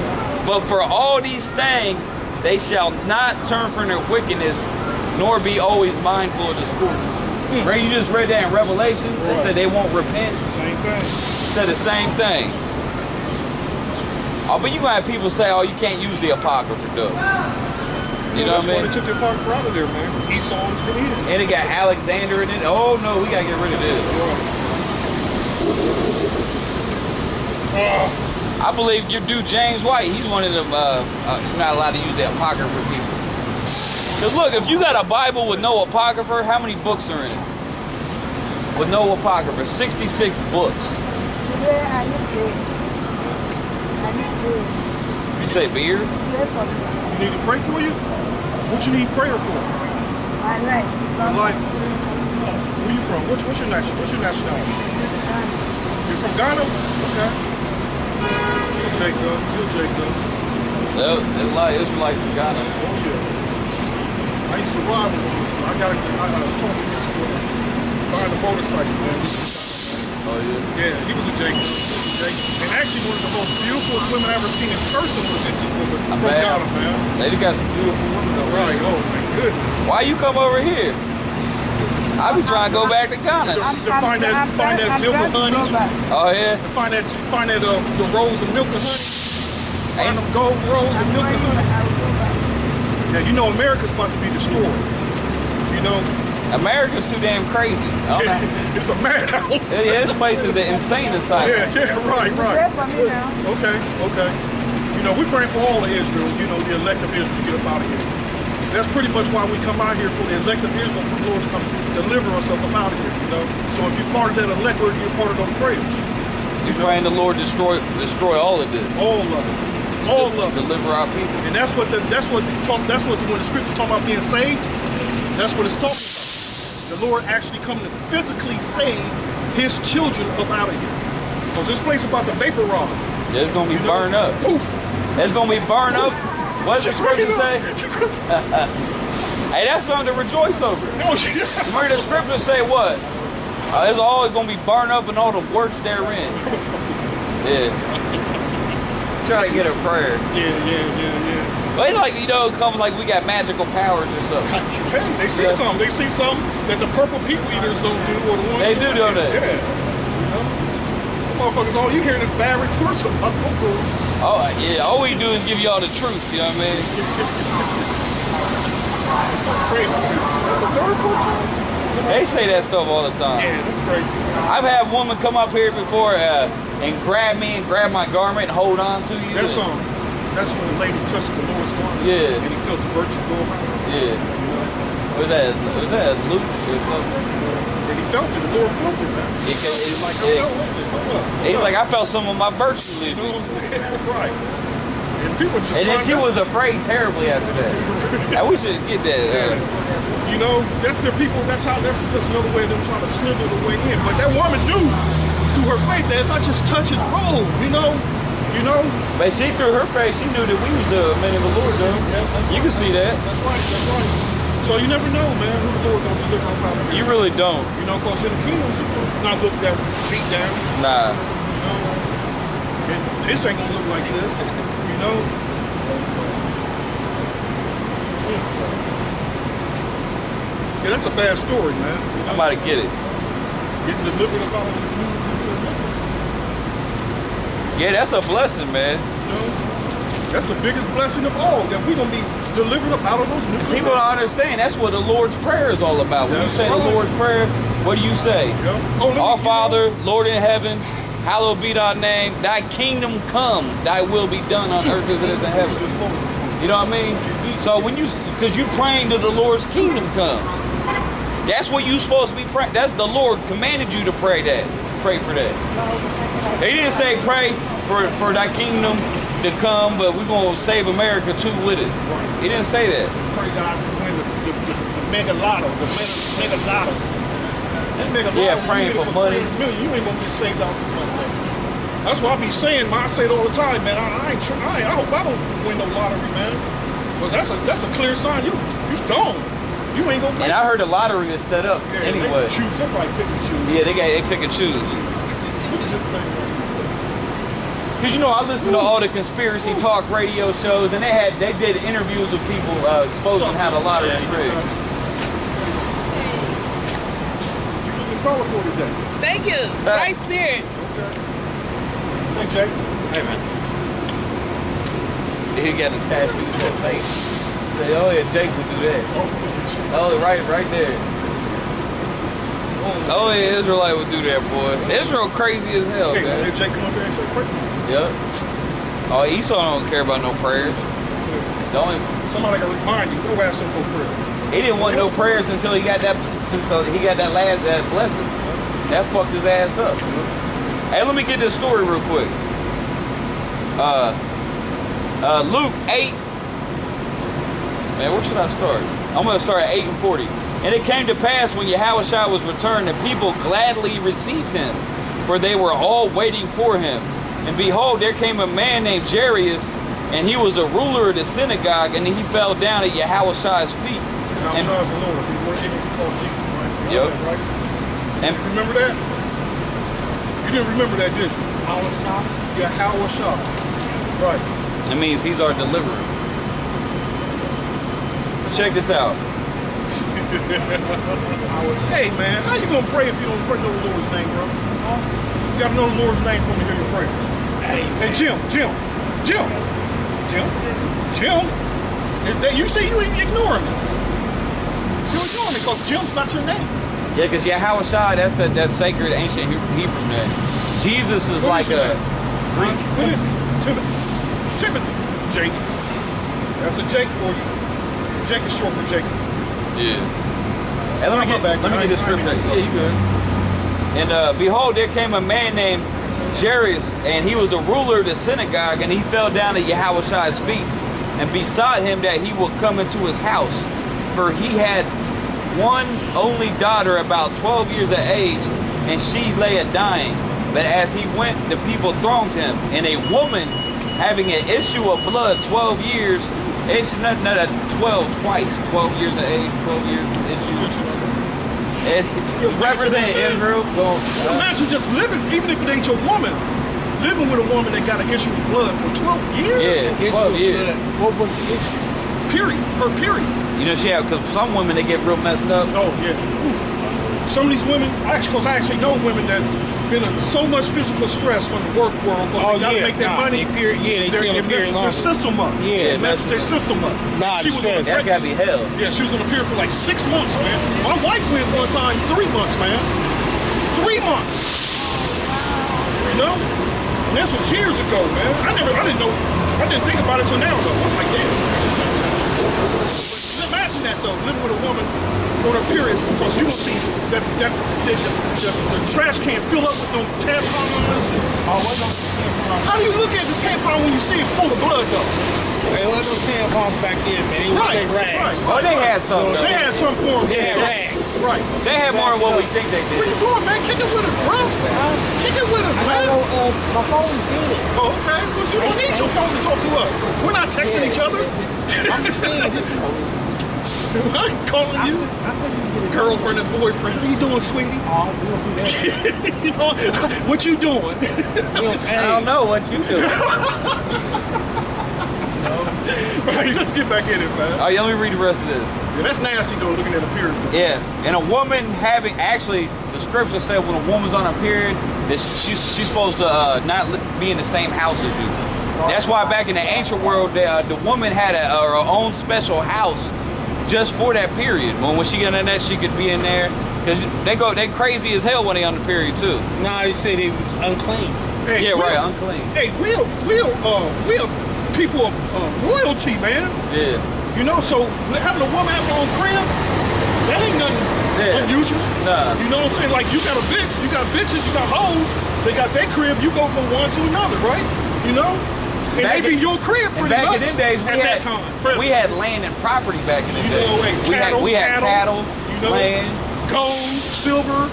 But for all these things, they shall not turn from their wickedness, nor be always mindful of the scourging. Mm. Ray, you just read that in Revelation. Right. They said they won't repent. Same thing. Said the same thing. Oh, but you might have people say, oh, you can't use the Apocrypha, though. You well, know what I mean? That's why they took the Apocrypha out of there, man. Esau and Cleveland. And it got Alexander in it. Oh, no, we got to get rid of this. Right. Uh. I believe you do James White. He's one of them, uh, uh, you're not allowed to use the Apocrypha people. Because look, if you got a Bible with no Apocrypha, how many books are in it? With no Apocrypha, sixty-six books. Yeah, I need beer. I need beer. You say beer? You need to pray for you? What you need prayer for? My life. My life? Where you from? What's, what's your nationality? What's your nationality? You're from Ghana? Okay. Jacob, you're Jacob. Well, they like Israelites in Ghana. Oh yeah. I used to ride with them. I gotta, I gotta talk to this boy. Ride a motorcycle, man. Oh, yeah? Yeah, he was a Jacob. Jacob. And actually, one of the most beautiful women I've ever seen in person was a, was a from Ghana, man. Lady got some beautiful women over right. Here. Oh, my goodness. Why you come over here? I be trying I'm, to go I'm, back to Ghana. I'm, to find I'm, that, I'm, find I'm, that I'm milk and honey. Oh, yeah? To find that, find that, uh, the rose of milk and honey. Find them gold rose and milk and honey. Now, you know America's about to be destroyed, you know? America's too damn crazy. Yeah, it's a madhouse. Yeah, this place is the insane asylum. Yeah, yeah, right, right. Okay, okay. You know, we pray for all of Israel, you know, the elect of Israel to get up out of here. That's pretty much why we come out here, for the elect of Israel, for the Lord to come deliver us up out of here, you know? So if you're part of that elect, you're part of those prayers. You're praying the Lord destroy destroy all of this. All of it. All of them. Deliver our people. And that's what the that's what talk that's what when the scripture talking about being saved, that's what it's talking about. The Lord actually coming to physically save his children up out of here. Because this place is about to vaporize. Yeah, it's gonna be you burned know? Up. Poof. It's gonna be burned Oof. Up. What does the scripture say? Hey, that's something to rejoice over. No, yeah. Remember the scripture say what? Uh, it's always gonna be burned up and all the works therein. Yeah. Try to get a prayer. Yeah, yeah, yeah, yeah. But it's like, you know, it comes like we got magical powers or something. Hey, they see yeah. something. They see something that the purple people eaters don't do or the ones They do, don't they? Yeah. You know? Motherfuckers, all you hearing is bad reports about purple rules. Oh, yeah. All we do is give y'all the truth, you know what I mean? Crazy. That's a third culture? They say that stuff all the time. Yeah, that's crazy. I've had a woman come up here before uh, and grab me and grab my garment and hold on to you. That's um, that's when the lady touched the Lord's garment. Yeah. And he felt the virtue go around. Yeah. Was that was that Luke or something? And he felt it. The Lord felt it, man. It, it, He's like, I felt it. He's like, I felt some of my virtue. You know what I'm saying? Right. And people just. And then she was afraid terribly after that. I wish we should get that. Uh, You know, that's their people, that's how, that's just another way of them trying to slither the way in. But that woman do, through her faith, that if I just touch his robe, you know, you know. But she, through her faith, she knew that we was the men of the Lord, though. Yeah, you can right. see that. That's right, that's right. So you never know, man, who the Lord gonna deliver up out of here. You really don't. You know, because in the kingdom, you're not looking that feet down. Nah. You know, and this ain't gonna look like this, you know. Mm. Yeah, that's a bad story, man. You know? I'm about to get it. Getting delivered about it. Yeah, that's a blessing, man. You know, that's the biggest blessing of all, that we're going to be delivered up out of those nuclear. People don't understand. That's what the Lord's Prayer is all about. When that's you say right. the Lord's Prayer, what do you say? Yeah. Oh, Our Father, know. Lord in heaven, hallowed be thy name. Thy kingdom come, thy will be done on earth as it is in heaven. You know what I mean? So when you, because you're praying to the Lord's kingdom comes. That's what you supposed to be praying. That's the Lord commanded you to pray that. Pray for that. He didn't say pray for, for thy kingdom to come, but we're going to save America too with it. He didn't say that. Pray God to win the, the, the, the mega lotto, the mega, mega lotto. That mega lotto. Yeah, praying for, for money. You ain't going to be saved out this money. That's what I be saying, man. I say it all the time, man. I, I ain't trying. I, I hope I don't win no lottery, man. Because that's a, that's a clear sign. You, you gone. You ain't gonna and I heard the lottery is set up yeah, anyway. They choose. They probably pick and choose. Yeah, they got they pick and choose. Cause you know I listen to all the conspiracy talk radio shows, and they had they did interviews with people uh, exposing how the lottery is rigged. You're looking colorful today. Thank you. Right spirit. Okay. Okay. Hey man. He got a tattoo in his face. Say, oh yeah, Jake would do that. Oh, right, right there. Oh yeah, Israelite would do that, boy. Israel crazy as hell, hey, man. Jake come up here and say pray. Yep. Oh, Esau don't care about no prayers. Don't. Somebody gotta remind you. Go ask him for prayer. He didn't want no prayers until he got that. Since he got that last that blessing, that fucked his ass up. Hey, let me get this story real quick. Uh, uh, Luke eight. Man, where should I start? I'm going to start at eight and forty. And it came to pass when YAHAWASHI was returned, the people gladly received him, for they were all waiting for him. And behold, there came a man named Jairus, and he was a ruler of the synagogue, and he fell down at YAHAWASHI's feet. YAHAWASHI is the Lord. He was called Jesus, right? Yep. Right? And, remember that? didn't remember that, did you? YAHAWASHI. YAHAWASHI. Right. That means he's our deliverer. Check this out. Hey man, how you gonna pray if you don't pray know the Lord's name, bro? You gotta know the Lord's name for me to hear your prayers. Hey, hey Jim, Jim, Jim, Jim, Jim. Is that you? See, you ain't ignoring me. You're ignoring me because Jim's not your name. Yeah, because YAHAWASHI, that's that that sacred ancient Hebrew name. Jesus is Who like is a Greek. Timothy, Timothy, Jake. That's a Jake for you. Jake is short for Jacob. Yeah. Hey, let me get, back. Let me get this script right. Yeah, you good. And uh, behold, there came a man named Jairus, and he was the ruler of the synagogue, and he fell down at YAHAWASHI's feet, and besought him that he would come into his house. For he had one only daughter about twelve years of age, and she lay a-dying. But as he went, the people thronged him, and a woman, having an issue of blood twelve years, It's not, not a twelve twice, twelve years of age, twelve years of age. You represent Israel. Well, uh, imagine just living, even if it ain't your woman, living with a woman that got an issue with blood for twelve years? Yeah, twelve years. What was the issue? Period, her period. You know, she had, because some women, they get real messed up. Oh, yeah. Oof. Some of these women, because I actually know women that been in so much physical stress from the work world because oh, they gotta yeah, make that nah, money. They period, yeah, they they're, they're messing their system up. Yeah, they mess their system up. Nah, she was on the that's gotta be hell. Yeah, she was on the pier for like six months, man. My wife went one time three months, man. Three months. You know? And this was years ago, man. I never, I didn't know, I didn't think about it till now, though. I'm like, yeah. Imagine that though, living with a woman on a period, because you will see that that, that the, the, the trash can fill up with no tampon on this. Oh, what those tampons? How do you look at the tampon when you see it full of blood though? They let those tampons back in, man. They right, was rags. Right, right. Oh, they had some. Though. They had some form. They had rags. Right. They had more than what we think they did. Where you going, man? Kick it with us, bro. Kick it with us, I man. Know, uh, my phone's dead. Oh, okay. Because you don't need your phone to talk to us. We're not texting yeah. each other. I'm just saying this is. I ain't calling you. I, I girlfriend and boyfriend. How you doing, sweetie? Oh, do you know, what you doing? I don't know what you doing. Right, let's get back in it, man. All right, let me read the rest of this. Yeah, that's nasty, though, looking at a period. Yeah, and a woman having, actually, the scripture said when a woman's on a period, that she's, she's supposed to uh, not be in the same house as you. That's why back in the ancient world, the, uh, the woman had a, her own special house just for that period. When when she got in that, she could be in there. Cause they go, they crazy as hell when they on the period too. Nah, you say they unclean. Hey, yeah, right, unclean. Hey, we're we're uh we're people of uh, royalty, man. Yeah. You know, so having a woman have her own crib, that ain't nothing yeah. unusual. Nah. You know what I'm saying? Like you got a bitch, you got bitches, you got hoes. They got their crib. You go from one to another, right? You know. And back they be your crib pretty back much in them days, we at had, that time. Present. We had land and property back in the day. You know, hey, cattle, we had, we cattle, had cattle, you know, land, gold, silver.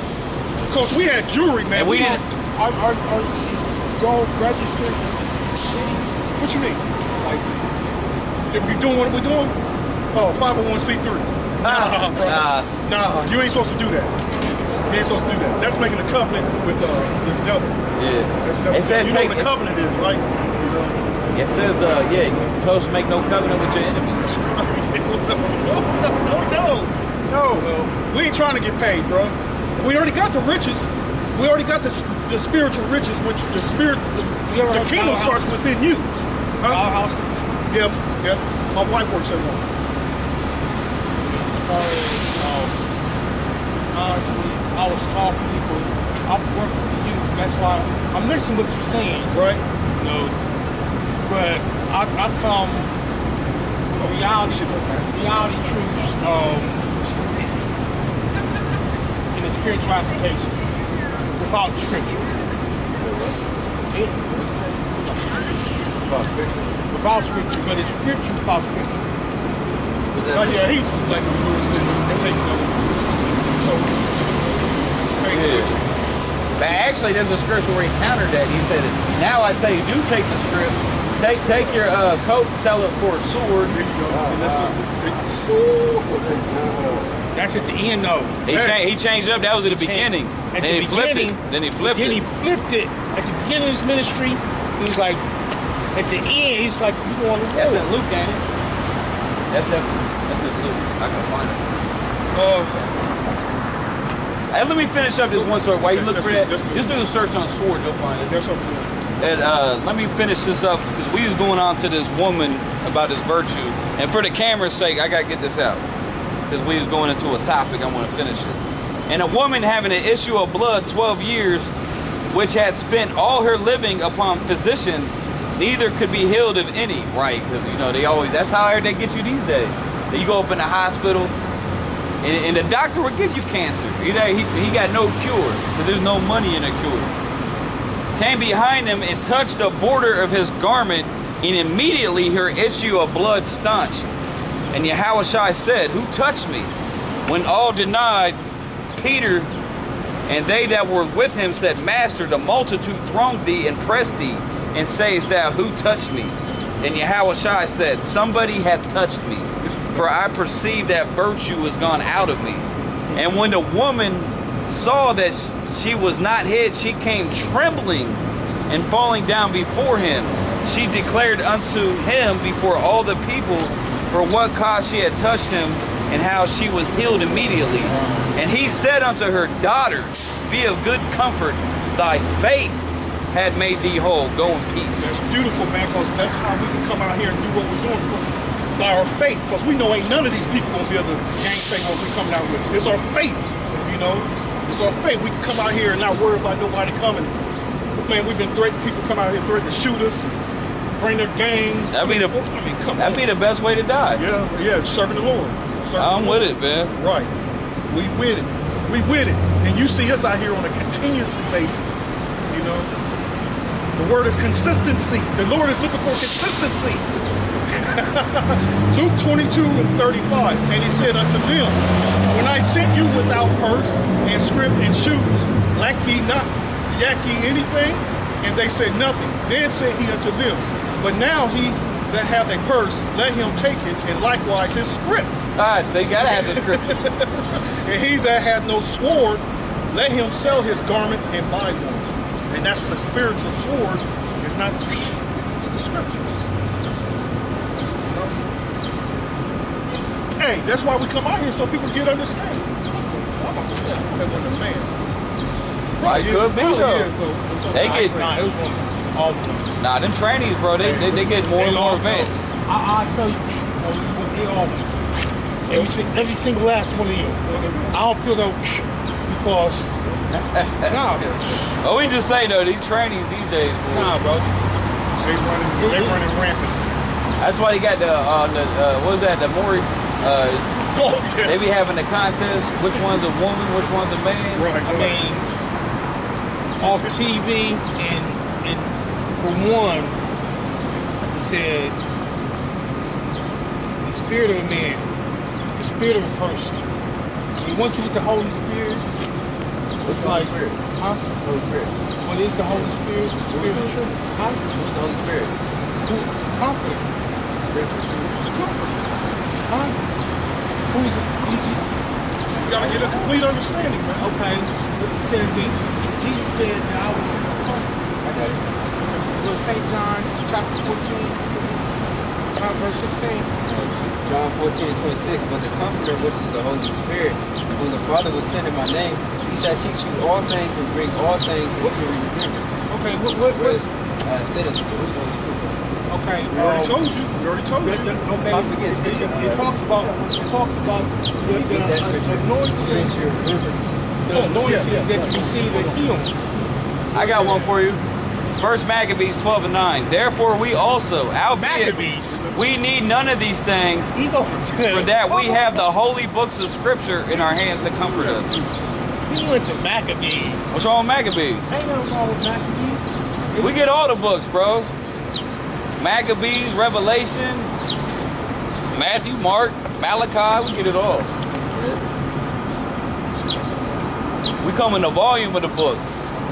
Because we had jewelry, man. And we didn't. Are, are, are gold registered? What you mean? Like, if we doing what we doing? Oh, five oh one C three. Nah, nah, bro. Nah. Nah, you ain't supposed to do that. You ain't supposed to do that. That's making a covenant with uh, this devil. Yeah. That's, that's the, you know what a covenant is, right? You know? It says, uh, yeah, you're supposed to make no covenant with your enemies. no, no, no, no, no. We ain't trying to get paid, bro. We already got the riches. We already got the, the spiritual riches, which the spirit, the, the kingdom starts within you. Huh? All houses. Yep, yep. My wife works at one. Honestly, I was talking to people. I'm working with you, so that's why I'm listening to what you're saying. Right. No. But I, I come reality, reality truths um, in the spiritual application without scripture. Without scripture. Without scripture, but it's scripture without scripture. Oh yeah, he's like taking over. But actually, there's a scripture where he countered that. He said, "Now I say, do take the script." Take take your uh, coat and sell it for a sword. And this is That's at the end though. He, cha he changed up. That was at the he beginning. At then the he beginning, flipped it. Then he flipped then it. Then he flipped it. At the beginning of his ministry, he was like, at the end, he's like, you going to war. That's in Luke, ain't it? That's definitely, that's in Luke. I can find it. Uh, hey, let me finish up this one sword. While you look for that, just do a search on sword, you'll find it. That's okay. And, uh, let me finish this up, because we was going on to this woman about this virtue. And for the camera's sake, I got to get this out, because we was going into a topic. I want to finish it. And a woman having an issue of blood twelve years, which had spent all her living upon physicians, neither could be healed of any, right? Because, you know, they always, that's how they get you these days. You go up in the hospital, and, and the doctor will give you cancer. He, he, he got no cure, because there's no money in a cure. Came behind him and touched the border of his garment, and immediately her issue of blood staunched. And YAHAWASHI said, who touched me? When all denied, Peter and they that were with him said, Master, the multitude thronged thee and pressed thee, and sayest thou, who touched me? And YAHAWASHI said, somebody hath touched me, for I perceive that virtue is gone out of me. And when the woman saw that she was not hid, she came trembling and falling down before him. She declared unto him before all the people for what cause she had touched him, and how she was healed immediately. And he said unto her, daughter, be of good comfort, thy faith had made thee whole. Go in peace. That's beautiful, man, because that's how we can come out here and do what we're doing, by our faith, because we know ain't none of these people gonna be able to gain faith on what we're coming out with. It's our faith, you know. It's our faith. We can come out here and not worry about nobody coming. Man, we've been threatening people come out here, threatening to shoot us, bring their gangs. That'd be the, I mean, come that'd on. be the best way to die. Yeah, yeah, serving the Lord. Serving I'm the Lord. with it, man. Right. We with it. We with it. And you see us out here on a continuous basis. You know, the word is consistency. The Lord is looking for consistency. Luke twenty-two and thirty-five, and he said unto them, when I sent you without purse and scrip and shoes, lack ye not, lack ye anything? And they said nothing. Then said he unto them, but now he that hath a purse, let him take it, and likewise his scrip. All right, so you gotta have the scripture. And he that hath no sword, let him sell his garment and buy one. And that's the spiritual sword. It's not, it's the scriptures. Hey, that's why we come out here, so people get understanding. I'm about to say, that was a man. Right, could be so. Years, though, they get nah, it was all the nah, them trainees, bro. They they, they get more they and more advanced. I I tell you, they all every every single last one of you. I don't feel no because nah. Oh, we just say though, these trainees these days. Bro. Nah, bro. They running, they running rampant. That's why they got the uh, the uh, what was that the Maury. Uh, oh, yeah. They be having a contest, which one's a woman, which one's a man. Right, I right. mean, off T V, and, and for one, it said, it's the spirit of a man, the spirit of a person. And once you get the Holy Spirit, it's like, Holy Spirit? Huh? It's the Holy Spirit. What is the Holy Spirit? The Spirit of truth. Huh? Who's the Holy Spirit? Who? Comfort. Spirit. Who's the comfort? Huh? Who is it? You, you, you gotta get a complete understanding, man. Okay. What he said me. Jesus said that I was in the comfort. Okay. Look, Saint John chapter fourteen, John verse sixteen. John fourteen and twenty six. But the Comforter, which is the Holy Spirit, whom the Father will send in my name, he shall teach you all things and bring all things into remembrance. Okay. What? What? Where's, what's? Uh, said it's the Holy Spirit. Okay, we already um, told you. We already told you. The, okay, I forget. It, it, it, it talks about. It talks about the anointing, the anointing that you receive and heal. I got one for you. First Maccabees twelve and nine. Therefore we also, albeit we need none of these things, for that we have the holy books of Scripture in our hands to comfort us. He went to Maccabees. What's wrong with Maccabees? Ain't nothing wrong with Maccabees. We get all the books, bro. Maccabees, Revelation, Matthew, Mark, Malachi, we get it all. We come in the volume of the book.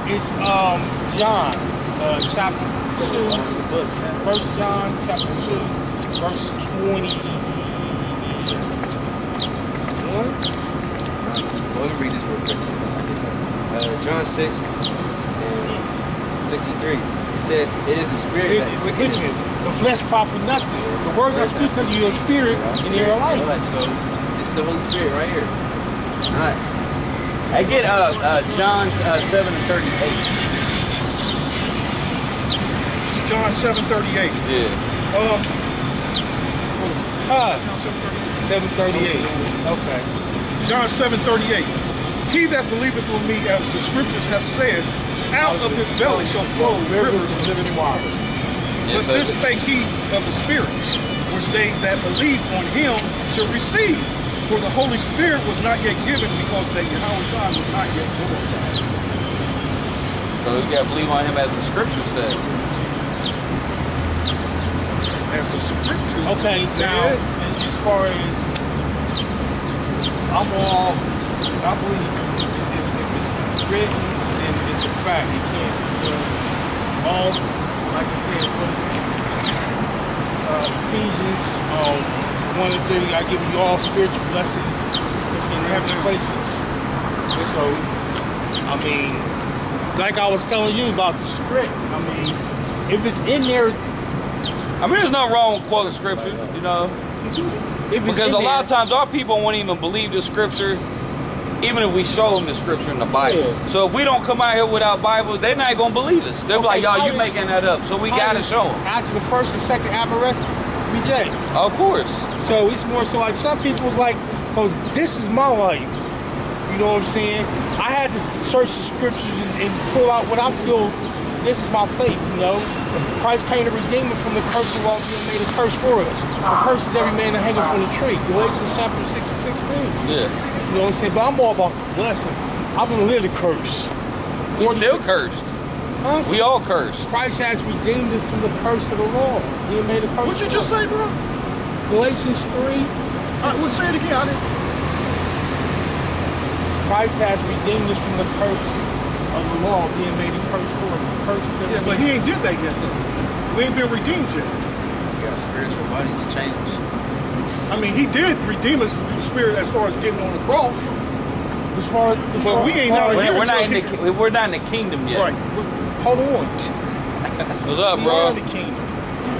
It's um, John, uh, chapter two, First John, chapter two, verse twenty-one. Well, let me read this real quick. Uh, John six and sixty-three. It says, "It is the spirit it, that quickeneth." The flesh profit nothing. The words I speak unto you are spirit and they are life. So this is the Holy Spirit right here. All right. I get uh, uh, John uh, seven and thirty-eight. John seven thirty-eight. Yeah. Um. Uh, seven thirty-eight. Okay. John seven thirty-eight. He that believeth on me, as the scriptures have said, out of his belly shall flow rivers of living water. But this spake he of the spirits, which they that believe on him shall receive. For the Holy Spirit was not yet given, because that YAHAWASHI was not yet glorified. So you gotta believe on him as the scriptures said. As the scriptures okay, said. Now, as far as I'm all, I believe if, if, if it's written, then it's a fact. You can't, you know, all, like I said, uh, Ephesians um, one and three, I give you all spiritual blessings in heavenly places. And so, I mean, like I was telling you about the script, I mean, if it's in there, it's I mean, there's nothing wrong with quoting scriptures, you know, because a lot of times our people won't even believe the scripture, even if we show them the scripture in the Bible. Yeah. So if we don't come out here without Bible, they're not going to believe us. They'll okay, be like, y'all, you making that up. So we got to show them. After the first and second Amareth, reject. Of course. So it's more so like some people's like, oh, this is my life. You know what I'm saying? I had to search the scriptures and, and pull out what I feel. This is my faith, you know. Christ came to redeem us from the curse of all, and made a curse for us. The curse is every man that hangeth from the tree. Galatians chapter six and sixteen. Yeah. You know what I'm saying? But I'm all about the blessing. I've been living the curse. We still cursed. Huh? We all cursed. Christ has redeemed us from the curse of the law. He made a curse. What'd you just say, bro? Galatians three. I would say it again. I didn't. Christ has redeemed us from the curse of the law, being made a curse for us. Yeah, but he ain't did that yet though. We ain't been redeemed yet. Yeah, our spiritual bodies changed. I mean, he did redeem us through the spirit as far as getting on the cross. As far as, as but far we ain't not we're, we're not in the here. We're not in the kingdom yet. Right. Hold on. What's up, bro? We're in the kingdom.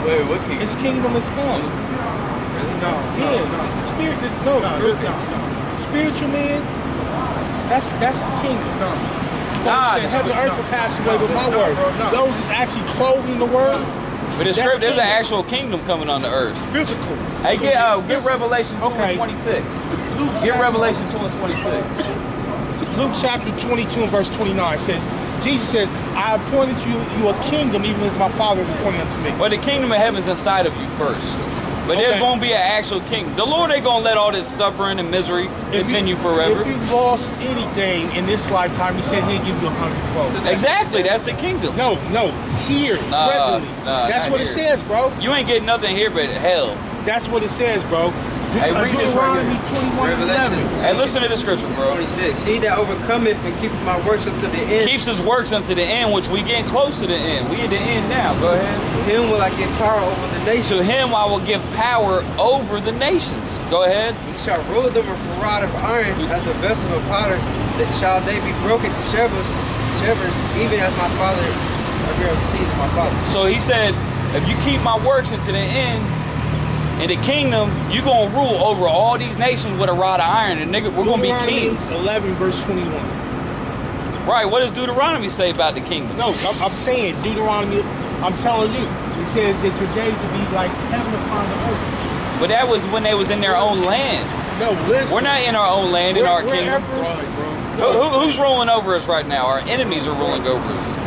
Wait, what kingdom? His kingdom is come. Really? No. no yeah. No. The spirit. The, no. No. No. no, no. The spiritual man. That's that's the kingdom. No. Nah, said, heaven and earth will pass away with my word. Those is actually clothing the word. But it's script, there's an actual kingdom coming on the earth. Physical. Hey, get uh, get Revelation two okay. and twenty-six. Get Revelation two and twenty-six. Luke chapter twenty-two and verse twenty-nine says, Jesus says, I appointed you you a kingdom, even as my Father is appointed unto me. Well, the kingdom of heaven's inside of you first. But okay. there's going to be an actual kingdom. The Lord ain't going to let all this suffering and misery if continue you, forever. If you've lost anything in this lifetime, he says he'll give you a hundredfold. Exactly. That's the kingdom. No, no. Here. Nah, presently. Nah, that's what here. It says, bro. You ain't getting nothing here but hell. That's what it says, bro. Hey, read this right here. Hey, listen to the scripture, bro. twenty-six. He that overcometh and keepeth my works unto the end. Keeps his works unto the end, which we getting close to the end. We at the end now. Go ahead. To him will I give power over the nations. To him I will give power over the nations. Go ahead. He shall rule them with a rod of iron, as the vessel of potter, that shall they be broken to shepherds, shepherds, even as my father, received my father. So he said, if you keep my works unto the end, in the kingdom, you're going to rule over all these nations with a rod of iron. And nigga, we're going to be kings. eleven verse twenty-one. Right, what does Deuteronomy say about the kingdom? No, I'm, I'm saying Deuteronomy, I'm telling you, it says that your days will be like heaven upon the earth. But that was when they was in their own land. No, listen. We're not in our own land, in we're, our we're kingdom. Ever, bro, bro. Who, who, who's ruling over us right now? Our enemies are ruling over us.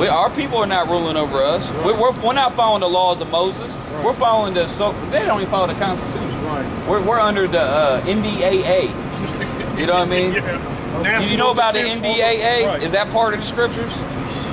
We, our people are not ruling over us. Right. We're, we're, we're not following the laws of Moses. Right. We're following the so they don't even follow the Constitution. Right. We're, we're under the uh, N D A A. You know what I mean? Yeah. You, you know about the N D A A? Right. Is that part of the scriptures?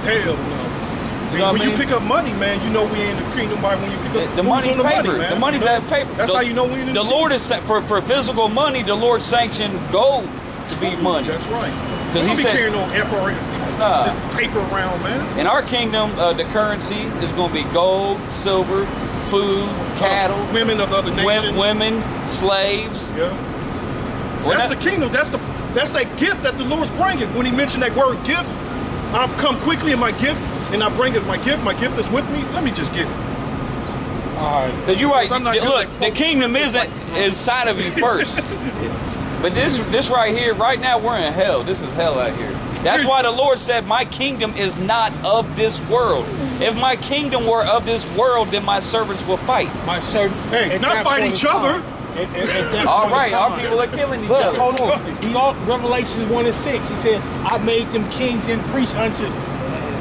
Hell no. You know when I mean? You pick up money, man, you know we ain't the kingdom by when you pick up the, the money's on the paper. Money, man. The money's no. Out of paper. That's the, how you know when you're in the, the Lord is for for physical money. The Lord sanctioned gold to be money. That's right. Because he be said carrying on F R A. Uh, paper round, man. In our kingdom, uh, the currency is going to be gold, silver, food, cattle, uh, women of other nations, women, slaves. Yeah. We're that's not, the kingdom. That's the that's that gift that the Lord's bringing. When he mentioned that word gift, I've come quickly in my gift, and I bring it my gift. My gift is with me. Let me just get it. All right. Cause you're right. Cause look, the kingdom isn't inside of you first. But this this right here, right now, we're in hell. This is hell out here. That's why the Lord said, my kingdom is not of this world. If my kingdom were of this world, then my servants will fight. My servants, hey, not fight each other. At, at, at all right, our people are killing each Look, other. Hold on. He all, Revelation one and six, he said, I made them kings and priests unto.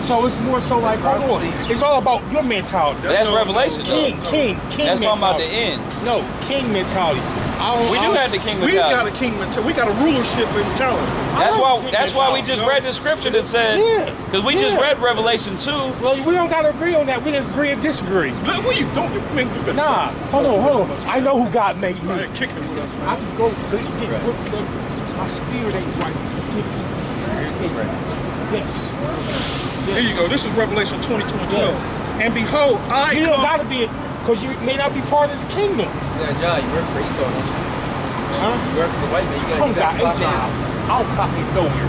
So it's more so like, hold on. It's all about your mentality. That's no, Revelation, no. King, though. King, king, king That's mentality. Talking about the end. No, king mentality. We do have the king mentality. We got a king mentality. We got a rulership mentality. That's why. That's why we just read the scripture that said. Yeah. Because we yeah. just read Revelation two. Well, we don't gotta agree on that. We just agree and disagree. Look, what you don't. You nah. Hold on. Hold on. I know who God made me. I can go get books that my spirit ain't right. Yes. Here you go. This is Revelation twenty-two and twelve. And behold, I. You don't gotta be. Because you may not be part of the kingdom. Yeah, John, you work for Esau, don't you? Huh? You work for white man. You gotta, you gotta clock in. I'll clock in nowhere.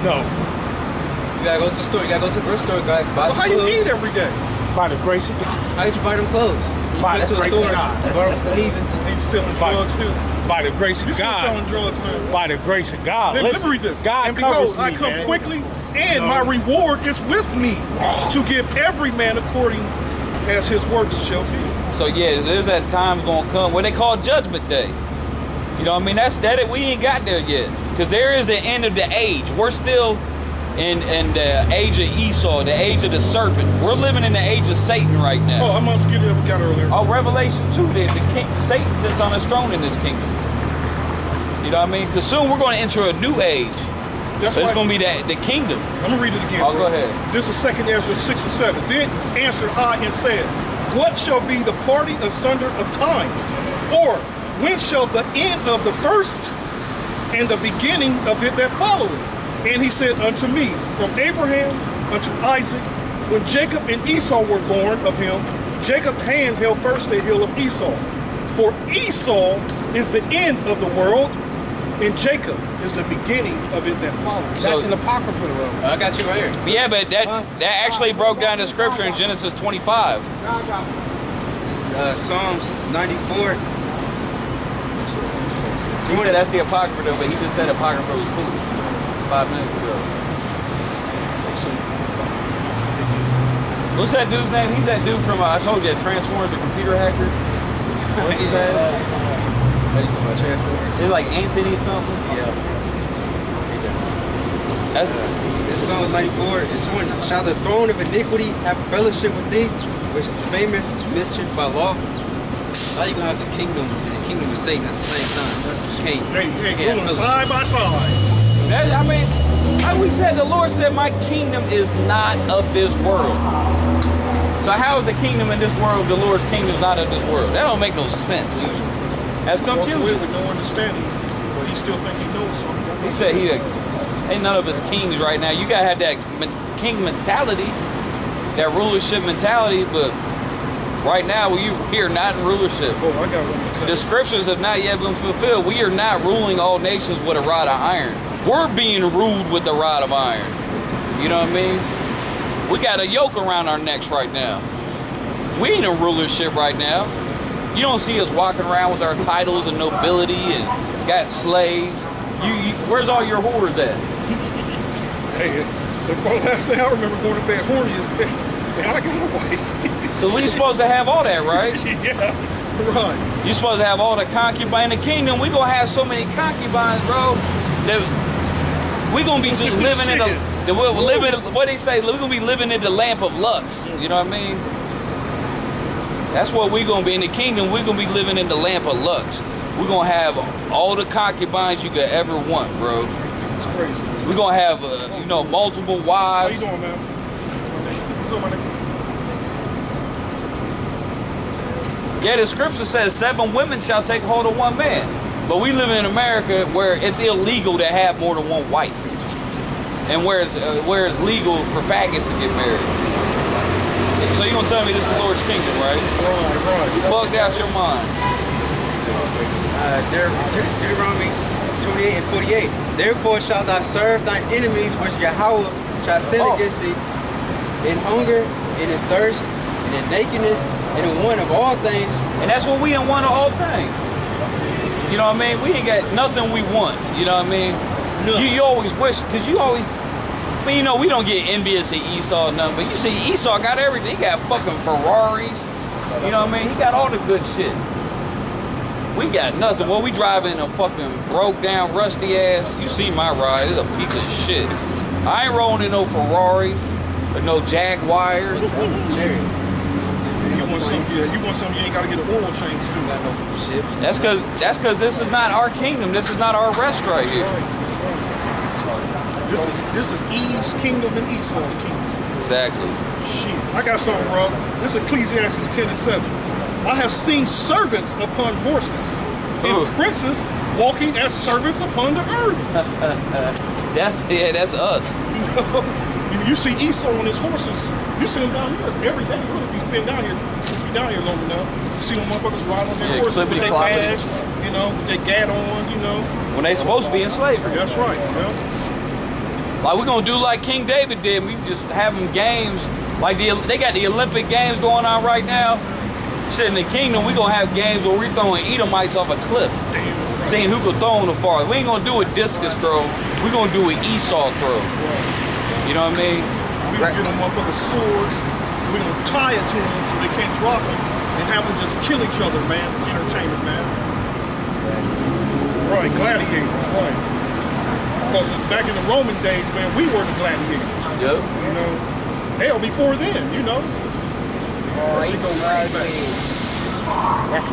No. You gotta go to the store. You gotta go to the grocery store. You gotta buy well, some how clothes. How you eat every day? By the grace of God. How did you buy them clothes? You by the grace of God. You bought them some heathens. He's selling drugs too. By the grace of God. He's still selling drugs, man. By the grace of God. Let me read this. God and behold, me, I come man. quickly, and no. my reward is with me wow. to give every man according as his works shall be. So yeah, there's that time going to come what they call Judgment Day. You know what I mean? That's that. We ain't got there yet. Because there is the end of the age. We're still in, in the age of Esau, the age of the serpent. We're living in the age of Satan right now. Oh, I'm going to give you what we got earlier. Oh, Revelation two then. The king, Satan sits on his throne in this kingdom. You know what I mean? Because soon we're going to enter a new age. That's so it's going to be that, the kingdom. I'm going to read it again. Oh, bro. Go ahead. This is Second Ezra six and seven. Then answered I and said, what shall be the party asunder of times? Or when shall the end of the first and the beginning of it that followeth? And he said unto me, from Abraham unto Isaac, when Jacob and Esau were born of him, Jacob's hand held first the heel of Esau. For Esau is the end of the world, and Jacob is the beginning of it that follows. So, that's an apocryphal road. I got you right here. Yeah, but that huh? that actually broke down the scripture in Genesis twenty-five. Uh, Psalms ninety-four. He said that's the apocryphal, but he just said apocryphal was cool five minutes ago. What's that dude's name? He's that dude from, uh, I told you, Transformers, the computer hacker. What's his name? I used to watch Transformers. It's like Anthony something? Yeah. That's uh, this Psalms ninety-four and twenty. Shall the throne of iniquity have fellowship with thee, which fameth mischief by law? How you gonna have the kingdom and the kingdom of Satan at the same time? Right? You can't. Hey, hey, side by side. That, I mean, like we said, the Lord said, my kingdom is not of this world. So how is the kingdom in this world, the Lord's kingdom is not of this world? That don't make no sense. That's confusing. With no understanding, but he still think he knows something. He said he ain't none of his kings right now. You gotta have that king mentality, that rulership mentality. But right now, we are not in rulership. Oh, I got one. The scriptures have not yet been fulfilled. We are not ruling all nations with a rod of iron. We're being ruled with the rod of iron. You know what I mean? We got a yoke around our necks right now. We ain't in rulership right now. You don't see us walking around with our titles and nobility and got slaves. You, you where's all your whores at? Hey, before last thing I remember going to bed horny is that I got a wife. So we supposed to have all that, right? Yeah, right. You supposed to have all the concubine in the kingdom. We gonna have so many concubines, bro. That we gonna be just living in the, the we're living. What they say? We gonna be living in the lamp of lux. You know what I mean? That's what we're going to be in the kingdom. We're going to be living in the lamp of lux. We're going to have all the concubines you could ever want, bro. It's crazy. We're going to have, uh, you know, multiple wives. How you doing, man? What's up, man? Yeah, the scripture says seven women shall take hold of one man. But we live in America where it's illegal to have more than one wife. And where it's, uh, where it's legal for faggots to get married. So you gonna tell me this is the Lord's kingdom, right? Right, right. You bugged out your mind. Uh, De De Deuteronomy twenty-eight and forty-eight. Therefore shalt thou serve thine enemies, which Yahweh shall send oh. against thee, in hunger, and in thirst, and in nakedness, and in want of all things. And that's what we in want of all things. You know what I mean? We ain't got nothing we want. You know what I mean? No. You, you always wish, because you always, I mean, you know, we don't get envious of Esau or nothing, but you see Esau got everything. He got fucking Ferraris. You know what I mean? He got all the good shit. We got nothing. Well, we driving a fucking broke down, rusty ass. You see my ride, it's a piece of shit. I ain't rolling in no Ferrari or no Jaguar. Jerry. You want something, yeah, you want something you ain't gotta get an oil change to. That's cause that's cause this is not our kingdom. This is not our rest right here. This is this is Eve's kingdom and Esau's kingdom. Exactly. Shit. I got something, bro. This is Ecclesiastes ten and seven. I have seen servants upon horses, and Ooh. princes walking as servants upon the earth. that's yeah, that's us. You, know, you, you see Esau on his horses. You see him down here every day. Look, he's been down here. He's been down here long enough. You see them motherfuckers ride on their yeah, horses with their badge, you know, with their gat on, you know. When they supposed to be in slavery. That's right. Yeah. Like we're gonna do like King David did. We just have them games like the they got the Olympic games going on right now. Shit, in the kingdom, we gonna have games where we throwing Edomites off a cliff. Damn. Seeing who could throw them the farthest. We ain't gonna do a discus throw. We gonna do an Esau throw. You know what I mean? We gonna right. give them motherfuckers swords. We gonna tie it to them so they can't drop them and have them just kill each other, man, for entertainment, man. Right, gladiators, right. Because back in the Roman days, man, we were the gladiators. Yep. You know? Hell, before then, you know? Oh, he That's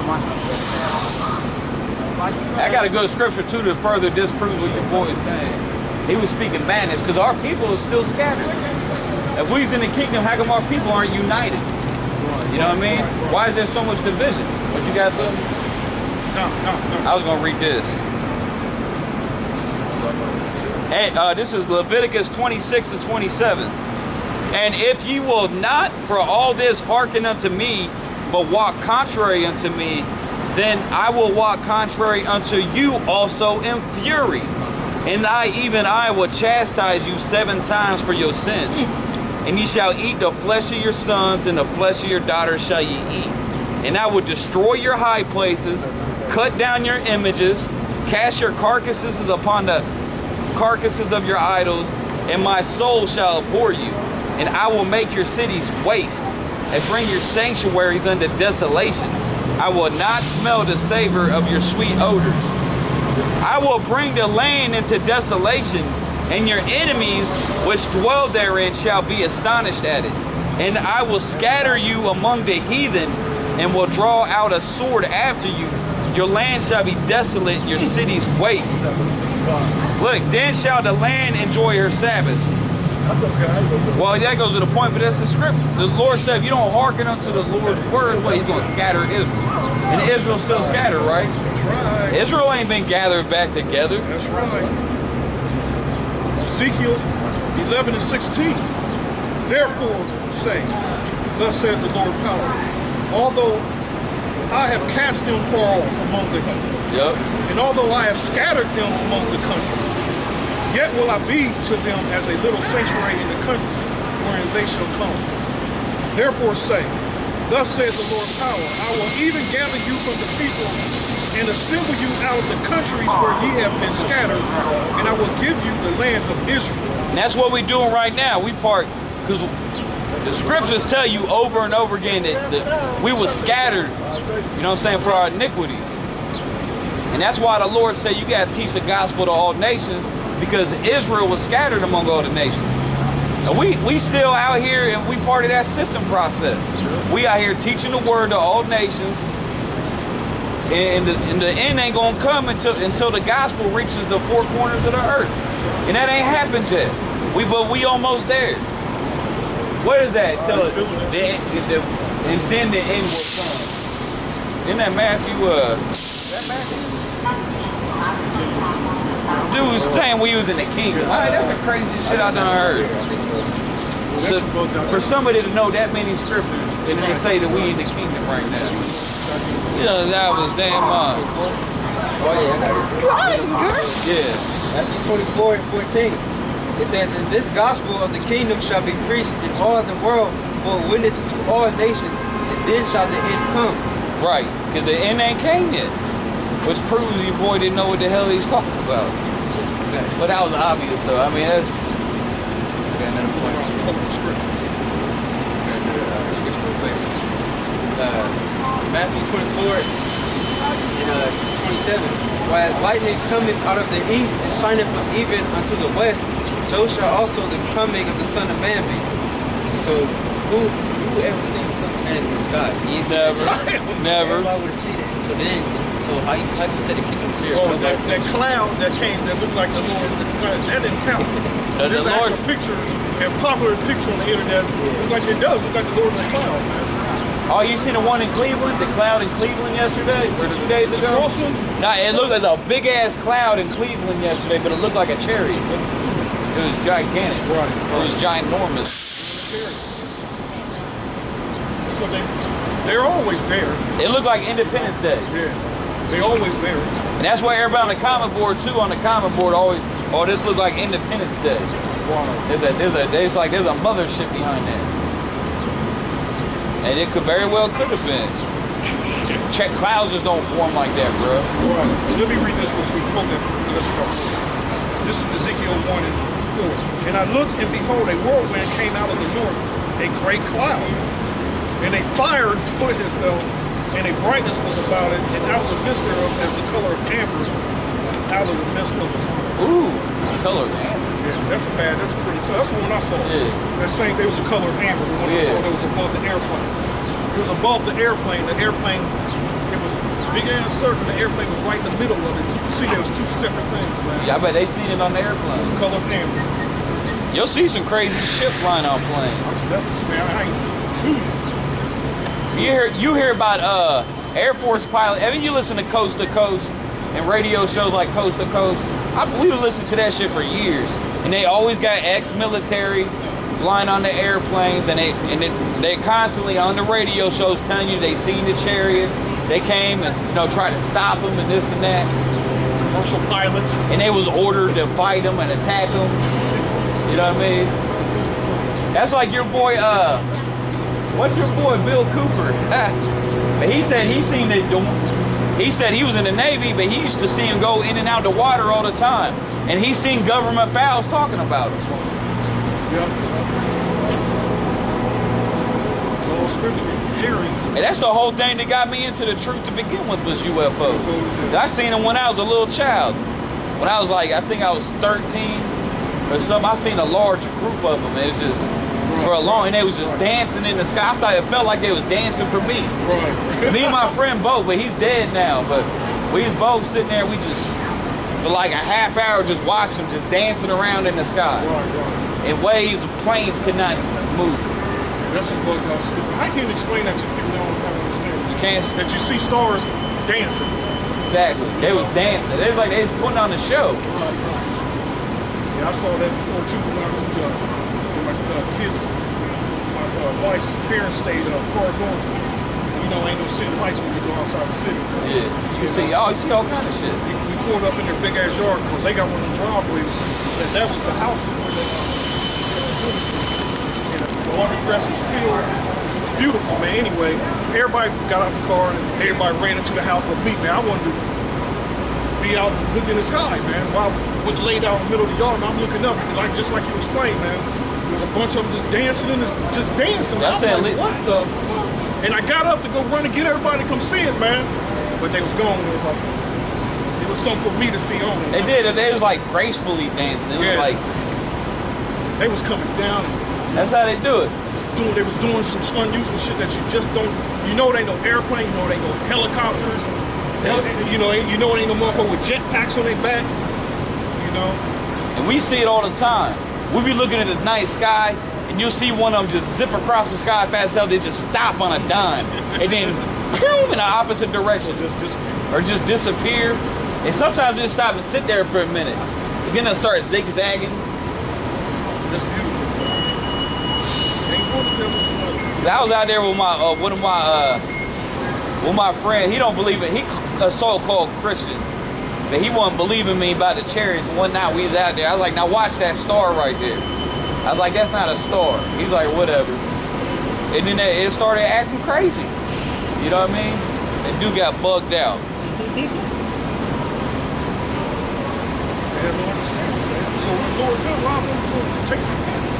my I got a good scripture too to further disprove what your boy is saying. He was speaking madness because our people are still scattered. If we's in the kingdom, how come our people aren't united? You know what I mean? Why is there so much division? What you got, something? No, no, no. I was gonna read this. Hey, uh, this is Leviticus twenty-six and twenty-seven. And if ye will not for all this hearken unto me, but walk contrary unto me, then I will walk contrary unto you also in fury. And I, even I, will chastise you seven times for your sin. And ye shall eat the flesh of your sons, and the flesh of your daughters shall ye eat. And I will destroy your high places, cut down your images, cast your carcasses upon the carcasses of your idols, and my soul shall abhor you. And I will make your cities waste, and bring your sanctuaries unto desolation. I will not smell the savor of your sweet odors. I will bring the land into desolation, and your enemies which dwell therein shall be astonished at it. And I will scatter you among the heathen, and will draw out a sword after you. Your land shall be desolate, your cities waste. Look, then shall the land enjoy her Sabbath. Well, that goes to the point, but that's the script. The Lord said, if you don't hearken unto the Lord's word, well, he's going to scatter Israel. And Israel's still scattered, right? That's right. Israel ain't been gathered back together. That's right. Ezekiel eleven and sixteen. Therefore say, thus saith the Lord power, although I have cast them far off among the heathen, yep. and although I have scattered them among the countries, yet will I be to them as a little sanctuary in the country, wherein they shall come. Therefore say, thus says the Lord power, I will even gather you from the people, and assemble you out of the countries where ye have been scattered, and I will give you the land of Israel. And that's what we're doing right now. We part, because the scriptures tell you over and over again that, that we were scattered, you know what I'm saying, for our iniquities. And that's why the Lord said you got to teach the gospel to all nations, because Israel was scattered among all the nations. And we, we still out here, and we part of that system process. We out here teaching the word to all nations, and the, and the end ain't gonna come until, until the gospel reaches the four corners of the earth. And that ain't happened yet. We, but we almost there. What is that? Tell us. The, the, and then the end will come. Isn't that Matthew, uh, that Matthew? Dude was saying we was in the kingdom. Like, that's the craziest shit I done heard. So, for somebody to know that many scriptures and they say that we in the kingdom right now, you know, that was damn odd. Oh yeah, I got it. Right, girl. Yeah. Matthew twenty-four and fourteen. It says, "And this gospel of the kingdom shall be preached in all the world for a witness to all nations, and then shall the end come." Right, because the end ain't came yet. Which proves your boy didn't know what the hell he's talking about. Okay. But that was obvious though. I mean, that's... Okay, another point. Uh, Matthew twenty-four and twenty-seven. "Why as lightning cometh out of the east and shineth from even unto the west, so shall also the coming of the Son of Man be." So who who ever seen the Son of Man in the sky? Never. Never. Everybody would have seen it. So then, so how you, how you said the kingdom's here? Oh, that, that cloud that came that looked like the Lord, that didn't count. That There's the an Lord. Actual picture, a popular picture on the internet. Look like it does. Look like the Lord in the cloud, man. Oh, you see the one in Cleveland? The cloud in Cleveland yesterday? Or two days ago? Nah, it looked like a big-ass cloud in Cleveland yesterday, but it looked like a chariot. It was gigantic. Right. It was ginormous. So they, they're always there. It looked like Independence Day. Yeah. They're always there. And that's why everybody on the comment board, too, on the comment board, always, oh, this looked like Independence Day. Wow. There's a, there's a, it's like there's a mothership behind that. And it could very well could have been. Check clouds just don't form like that, bro. Right. Let me read this real quick. Hold that. Let's go. This is Ezekiel one and four. "And I looked, and behold, a whirlwind came out of the north, a great cloud, and a fire split itself, and a brightness was about it, and out of the midst thereof as the color of amber, out of the midst of the fire." Ooh, the color of amber. Yeah, that's a bad, that's a pretty, that's the one I saw. Yeah. That same day was the color of amber, the one yeah. I saw that was above the airplane. It was above the airplane, the airplane, it was big ass circle, the airplane was right in the middle of it. You can see there was two separate things, man. Yeah, I bet they seen it on the airplane. The color of amber. You'll see some crazy shit flying on planes. That's, man, I ain't, you hear, you hear about uh, Air Force pilot, I mean, you listen to Coast to Coast and radio shows like Coast to Coast. I, we've listened to that shit for years. And they always got ex-military flying on the airplanes, and they and it, they constantly on the radio shows telling you they seen the chariots, they came and you know tried to stop them and this and that. Commercial pilots. And they was ordered to fight them and attack them. You know what I mean? That's like your boy. Uh, what's your boy Bill Cooper? But he said he seen the. He said he was in the Navy, but he used to see him go in and out the water all the time. And he's seen government fouls talking about it. Yep. Little scripture series. And that's the whole thing that got me into the truth to begin with, was U F Os. Yeah. I seen them when I was a little child. When I was like, I think I was thirteen or something, I seen a large group of them. It was just, right. for a long, and they was just right. dancing in the sky. I thought it felt like they was dancing for me. Right. Me and my friend Bo, but he's dead now, but we was both sitting there, we just, for like a half hour, just watch them just dancing around in the sky. Right, right. In ways planes could not move. That's a bug out. I can't explain that to people that don't understand. You can't. That you see stars dancing. Exactly. They was dancing. It was like they was putting on a show. Right, right. Yeah, I saw that before too when I was uh, with my uh, kids. My uh, wife's parents stayed uh, far gone. You know, ain't no city lights when you go outside the city. Bro. Yeah. You, you see, know? Oh, you see all kinds of shit. You, pulled up in their big ass yard because they got one of the driveways and that was the house where they uh, and the laundry press was filled. It was beautiful, man. Anyway, everybody got out the car and everybody ran into the house with me, man. I wanted to be out looking in the sky, man. Well, I was laid out in the middle of the yard and I'm looking up, like just like you explained, man. There's a bunch of them just dancing and just dancing. I was like, what the fuck? And I got up to go run and get everybody to come see it, man. But they was gone. It was something for me to see only. They did. They was like gracefully dancing. It was yeah. like... They was coming down. That's how they do it. Just doing, they was doing some unusual shit that you just don't... You know it ain't no airplane. You know it ain't no helicopters. Yeah. You know you know it ain't no motherfucker with jetpacks on their back. You know? And we see it all the time. We be looking at the night sky, and you'll see one of them just zip across the sky fast enough. They just stop on a dime. And then, boom, in the opposite direction. Just disappear. Or just disappear. And sometimes they just stop and sit there for a minute. And then they'll start zigzagging. That's beautiful. I was out there with my uh, one of my uh, with my friend. He don't believe it. He a so-called Christian, But he wasn't believing me about the chariots. One night we was out there. I was like, now watch that star right there. I was like, that's not a star. He's like, whatever. And then that, it started acting crazy. You know what I mean? That dude got bugged out. So when the Lord did, why would we take the fence?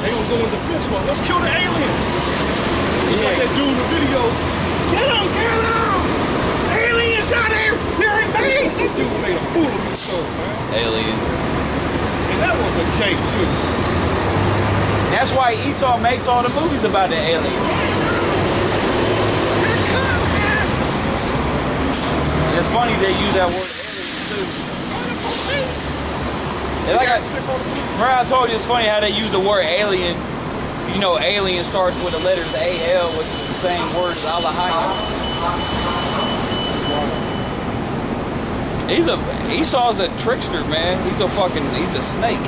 They were going to the fence mode. Let's kill the aliens. It's yeah. like that dude in the video. Get them, get them! The aliens out there! They're invading! That dude made a fool of himself, man. Aliens. And that was a joke, too. That's why Esau makes all the movies about the aliens. They're coming, man. And it's funny they use that word aliens, too. And like I, remember I told you, it's funny how they use the word alien. You know, alien starts with the letters A L, which is the same word as Alahaya. He's a, Esau's a trickster, man. He's a fucking, he's a snake.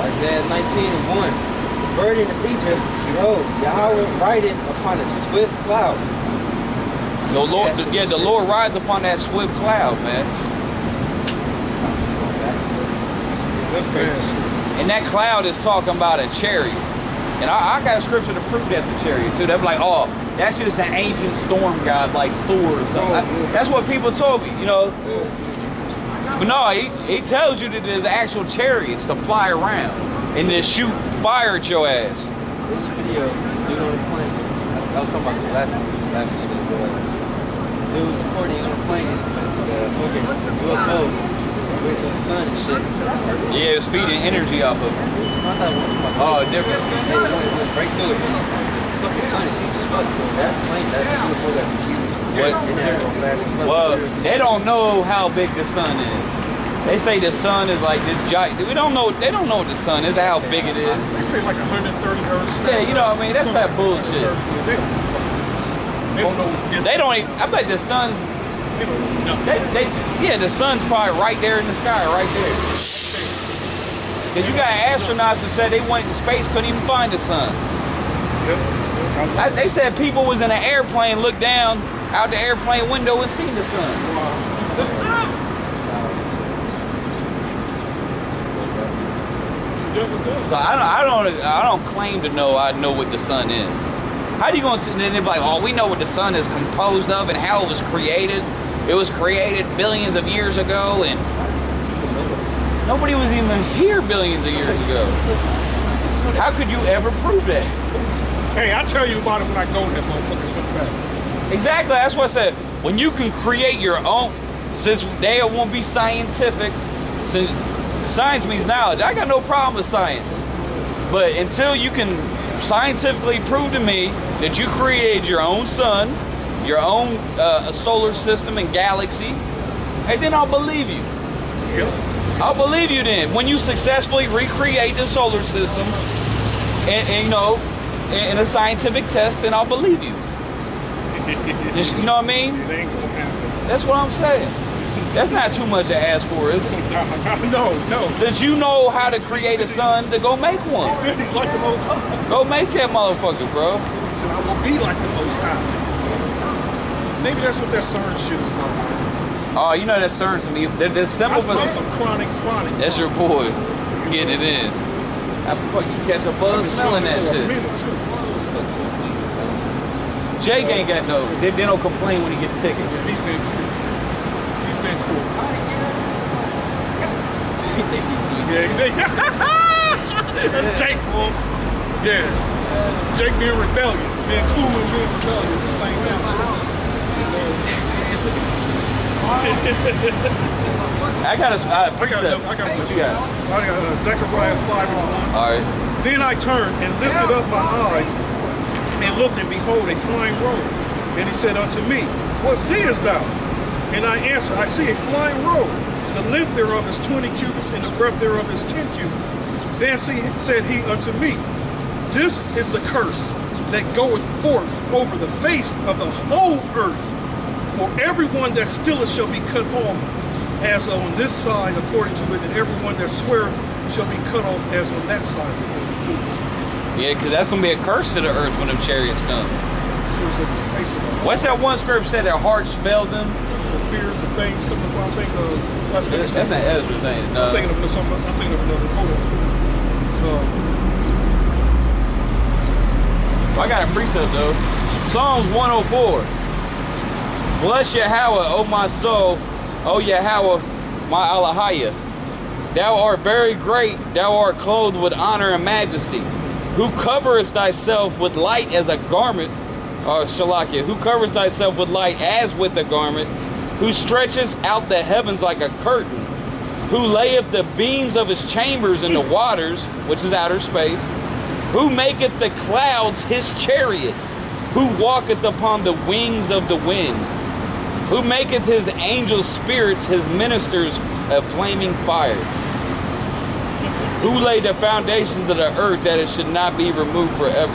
Isaiah nineteen and one. The burden of Egypt, behold, Yahweh rideth upon a swift cloud. The Lord, the, yeah, the Lord rides upon that swift cloud, man. And that cloud is talking about a chariot. And I, I got a scripture to prove that's a chariot too. They're like, oh, that's just an ancient storm god like Thor or something. I, that's what people told me, you know. But no, he, he tells you that there's actual chariots to fly around and to shoot fire at your ass. There's a video, dude on the plane. I was talking about the last time we was vaccinated, but dude recording on the plane and the U F O. With the sun and shit. Yeah, it's feeding energy off of it. Oh, different. Break through it. Fucking sun is huge as fuck. So that plane, that U F O got huge. What? Well, they don't know how big the sun is. They say the sun is like this giant. We don't know. They don't know what the sun is. How big it is. They say like one hundred thirty hertz. Yeah, you know what I mean. That's that bullshit. They don't know what's distance. They don't. Even, I bet the sun's. They, they, yeah, the sun's probably right there in the sky, right there. Because you got astronauts that said they went in space, couldn't even find the sun. I, they said people was in an airplane, looked down out the airplane window and seen the sun. So I don't, I don't, I don't claim to know. I know what the sun is. How do you going to? Then they're like, oh, we know what the sun is composed of and how it was created. It was created billions of years ago, and nobody was even here billions of years ago. How could you ever prove that? Hey, I'll tell you about it when I go there, motherfucker. Exactly, that's what I said. When you can create your own, since they won't be scientific, since science means knowledge. I got no problem with science. But until you can scientifically prove to me that you created your own sun, your own uh, solar system and galaxy, and then I'll believe you. Yep. I'll believe you then. When you successfully recreate the solar system and, and you know, in a scientific test, then I'll believe you. You know what I mean? It ain't gonna happen. That's what I'm saying. That's not too much to ask for, is it? No, no. Since you know how to create a sun, to go make one. He said he's like the Most High. Go make that motherfucker, bro. He said, I will be like the Most High. Maybe that's what that CERN shit is about. Oh, you know that CERN to me. They're simple, but that's some chronic, chronic. That's your boy. Getting it in. How the fuck you catch a buzz smelling that shit? Jake ain't got no. They don't complain when he get the ticket. He's been cool. He's been cool. He think he's sweet. Yeah, that's Jake, boy. Yeah. Jake being rebellious. Being cool and being rebellious at the same time. I got a I, I got, no, I got what you got? I got uh, Zechariah five and one. All right. Then I turned and lifted up my eyes and looked, and behold, a flying robe. And he said unto me, what seest thou? And I answered, I see a flying robe. The length thereof is twenty cubits, and the breadth thereof is ten cubits. Then said he unto me, this is the curse that goeth forth over the face of the whole earth. For everyone that stealeth shall be cut off as on this side according to it, and everyone that sweareth shall be cut off as on that side according to it. Yeah, because that's going to be a curse to the earth when them chariots come. What's that one scripture said? Their hearts failed them for fears of things coming upon. I think uh, like, that's, that's an Ezra thing. No. I'm thinking of something. I'm thinking of another poem. Um, well, I got a precept though. Psalms one oh four. Bless Yahweh, O my soul, O Yahweh, my Alahaya. Thou art very great, thou art clothed with honor and majesty. Who coverest thyself with light as a garment, or Shalakia, who covers thyself with light as with a garment, who stretches out the heavens like a curtain, who layeth the beams of his chambers in the waters, which is outer space, who maketh the clouds his chariot, who walketh upon the wings of the wind, who maketh his angel spirits, his ministers a flaming fire, who laid the foundations of the earth that it should not be removed forever.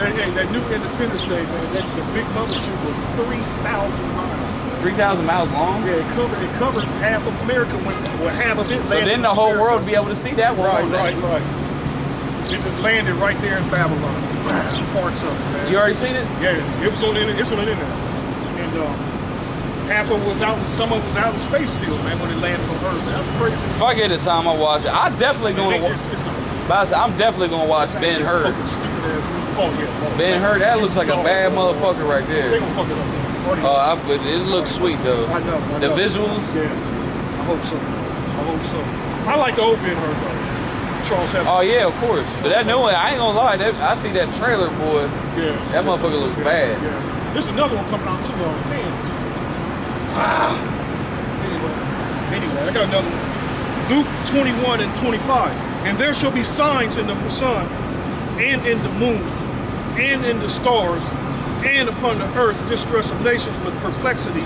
That, that, that new Independence Day, man, that, the big mothership was three thousand miles. three thousand miles long? Yeah, it covered, it covered half of America, when, well, half of it landed. So then the whole America. world would be able to see that one. Right, right, right. It just landed right there in Babylon. Parts of it, man. You already seen it? Yeah, it was on the internet. It's on the internet. And um, half of it was out, some of it was out in space still, man, when it landed on Earth. That was crazy. If I get the time, I watch it. I definitely man, gonna watch. I'm definitely gonna watch Ben Hur. Oh yeah. Ben Hur, that looks like a bad motherfucker right there. They gonna fuck it up. Oh, uh, it looks sweet though. I know. I know. The visuals. Yeah. I hope so. I hope so. I like the old Ben Hur though. Charles Hester. Oh yeah, of course. But that new one, I ain't gonna lie, that, I see that trailer, boy. Yeah. That yeah, motherfucker looks yeah, bad. Yeah. There's another one coming out too on uh, ten. Ah. Anyway, anyway, I got another one. Luke twenty-one and twenty-five. And there shall be signs in the sun, and in the moon, and in the stars, and upon the earth distress of nations with perplexity,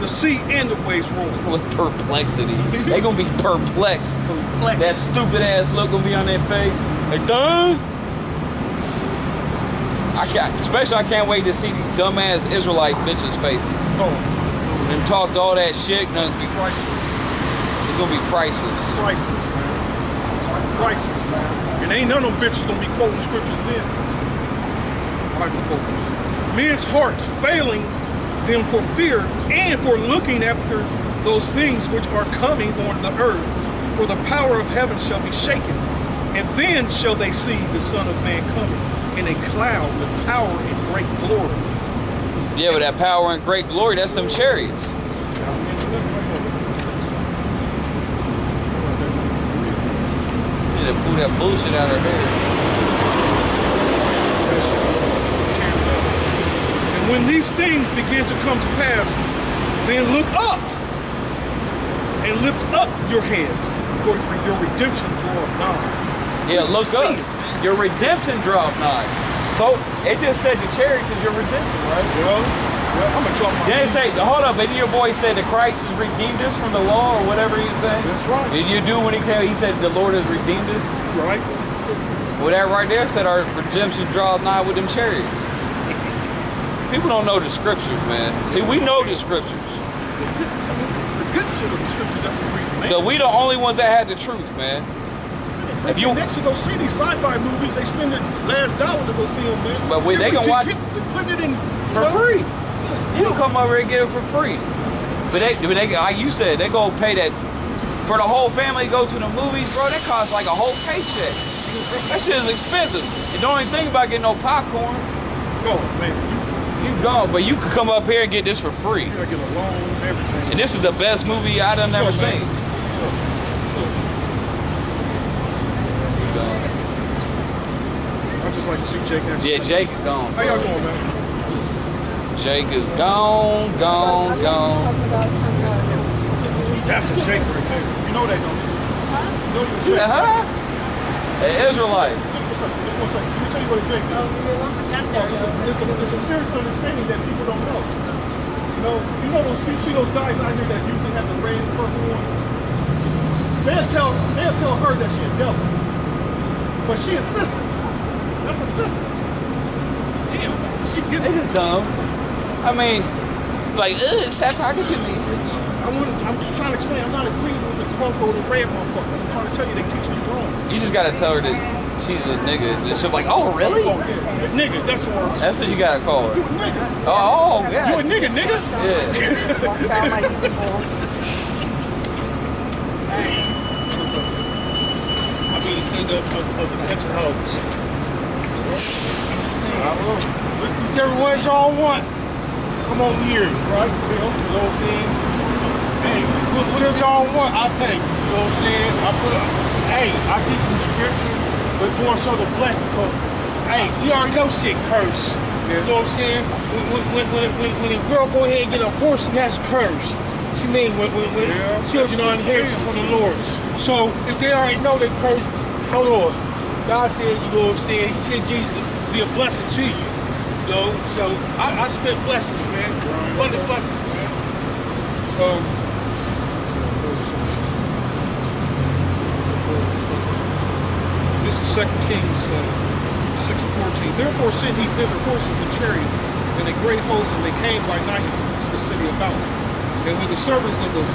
the sea and the waves roll. With perplexity. They gonna be perplexed. Perplexed. That stupid ass look gonna be on their face. Like, duh. I can't, especially I can't wait to see these dumb ass Israelite bitches' faces. Oh. And talked all that shit. It's gonna be priceless. It's gonna be priceless. Priceless, man. Priceless, man. And ain't none of them bitches gonna be quoting scriptures then. I can quote those. Men's hearts failing them for fear and for looking after those things which are coming on the earth, for the power of heaven shall be shaken, and then shall they see the Son of Man coming in a cloud with power and great glory. Yeah, but that power and great glory, that's them chariots. Yeah, they pull that bullshit out of her head. When these things begin to come to pass, then look up and lift up your heads, for your redemption draweth nigh. Yeah, look up. It. Your redemption draweth nigh. So it just said the chariots is your redemption, right? Well, well I'm gonna drop my. Then it say, hold up, and your boy said that Christ has redeemed us from the law, or whatever you say. That's right. Did you do when he came? He said the Lord has redeemed us. That's right. Well, that right there said our redemption draweth nigh with them chariots. People don't know the scriptures, man. See, we know the scriptures. The good, I mean, this is the good shit of the scriptures that we read, man. So we the only ones that had the truth, man. If you next to go see these sci-fi movies, they spend their last dollar to go see them, man. But we, they can watch it. They're putting it in for well, free. Yeah. You can come over and get it for free. But they, but they, like you said, they go pay that for the whole family to go to the movies, bro. That costs like a whole paycheck. That shit is expensive. And don't even think about getting no popcorn. Oh man. You gone, but you could come up here and get this for free. Get along, everything. And this is the best movie I done never seen. Sure. Sure. You gone. I just like to see Jake next. Yeah, Jake is gone. How y'all going, man? Jake is gone, gone, gone. That's a Jake right there. You know that, don't you? Huh? You know it's a Jake. Uh-huh. An Israelite. One second. Let me tell you what a Jake is. It's a, it's a serious understanding that people don't know. You know, you know those, you see those guys out here that usually have the red and purple one? They'll tell, they'll tell her that she a devil. But she a sister. That's a sister. Damn, man. She gets it. This is dumb. I mean, like, ugh, stop talking to me. I'm, I'm just trying to explain. I'm not agreeing with the punk or the red motherfuckers. I'm trying to tell you they teach you wrong. You just got to tell her that she's a nigga. And she'll be like, oh, really? Nigga, that's the word. That's what you gotta call her. You a nigga. Oh, oh yeah. You a nigga, nigga? Yeah. Hey, what's up? I be the king of, of, of the hips and hoes. I'm just saying. I love it. Look at everyone y'all want. Come on here, right? You know what I'm saying? Hey, whatever y'all want, I'll take. You know what I'm saying? I put up. Hey, I teach you scripture, but more so the blessing. Cause, hey, we already know shit cursed. Yeah. You know what I'm saying? When, when, when, when, when a girl go ahead and get an abortion, that's cursed. What you mean? When, when, when yeah. children are inherited from the Lord. So if they already know they're cursed, hold on. God said, you know what I'm saying? He said Jesus be a blessing to you. You know? So I, I spent blessings, man. One of the blessings, man. Um, Second Kings six and fourteen. Therefore sent he thither horses and chariots and a great host, and they came by night to the city of Babylon. And when the servants of the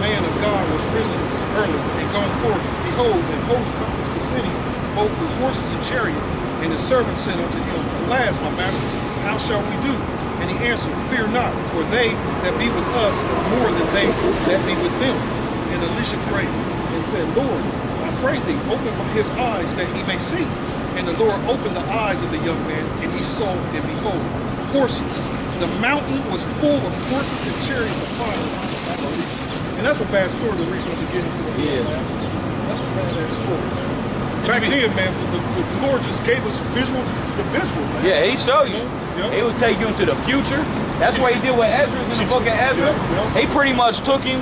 man of God was risen early and gone forth, behold, an host compassed the city, both with horses and chariots. And the servant said unto him, Alas, my master, how shall we do? And he answered, Fear not, for they that be with us are more than they that be with them. And Elisha prayed and said, Lord, pray thee, open his eyes that he may see. And the Lord opened the eyes of the young man, and he saw, and behold, horses. The mountain was full of horses and chariots upon him. And that's a bad story, the reason to get into the yeah. That's a bad story. Back then, man, the, the Lord just gave us visual, the visual, man. Yeah, he showed you. Yep. He would take you into the future. That's what he did with Ezra in the book of Ezra. Yep, yep. He pretty much took him.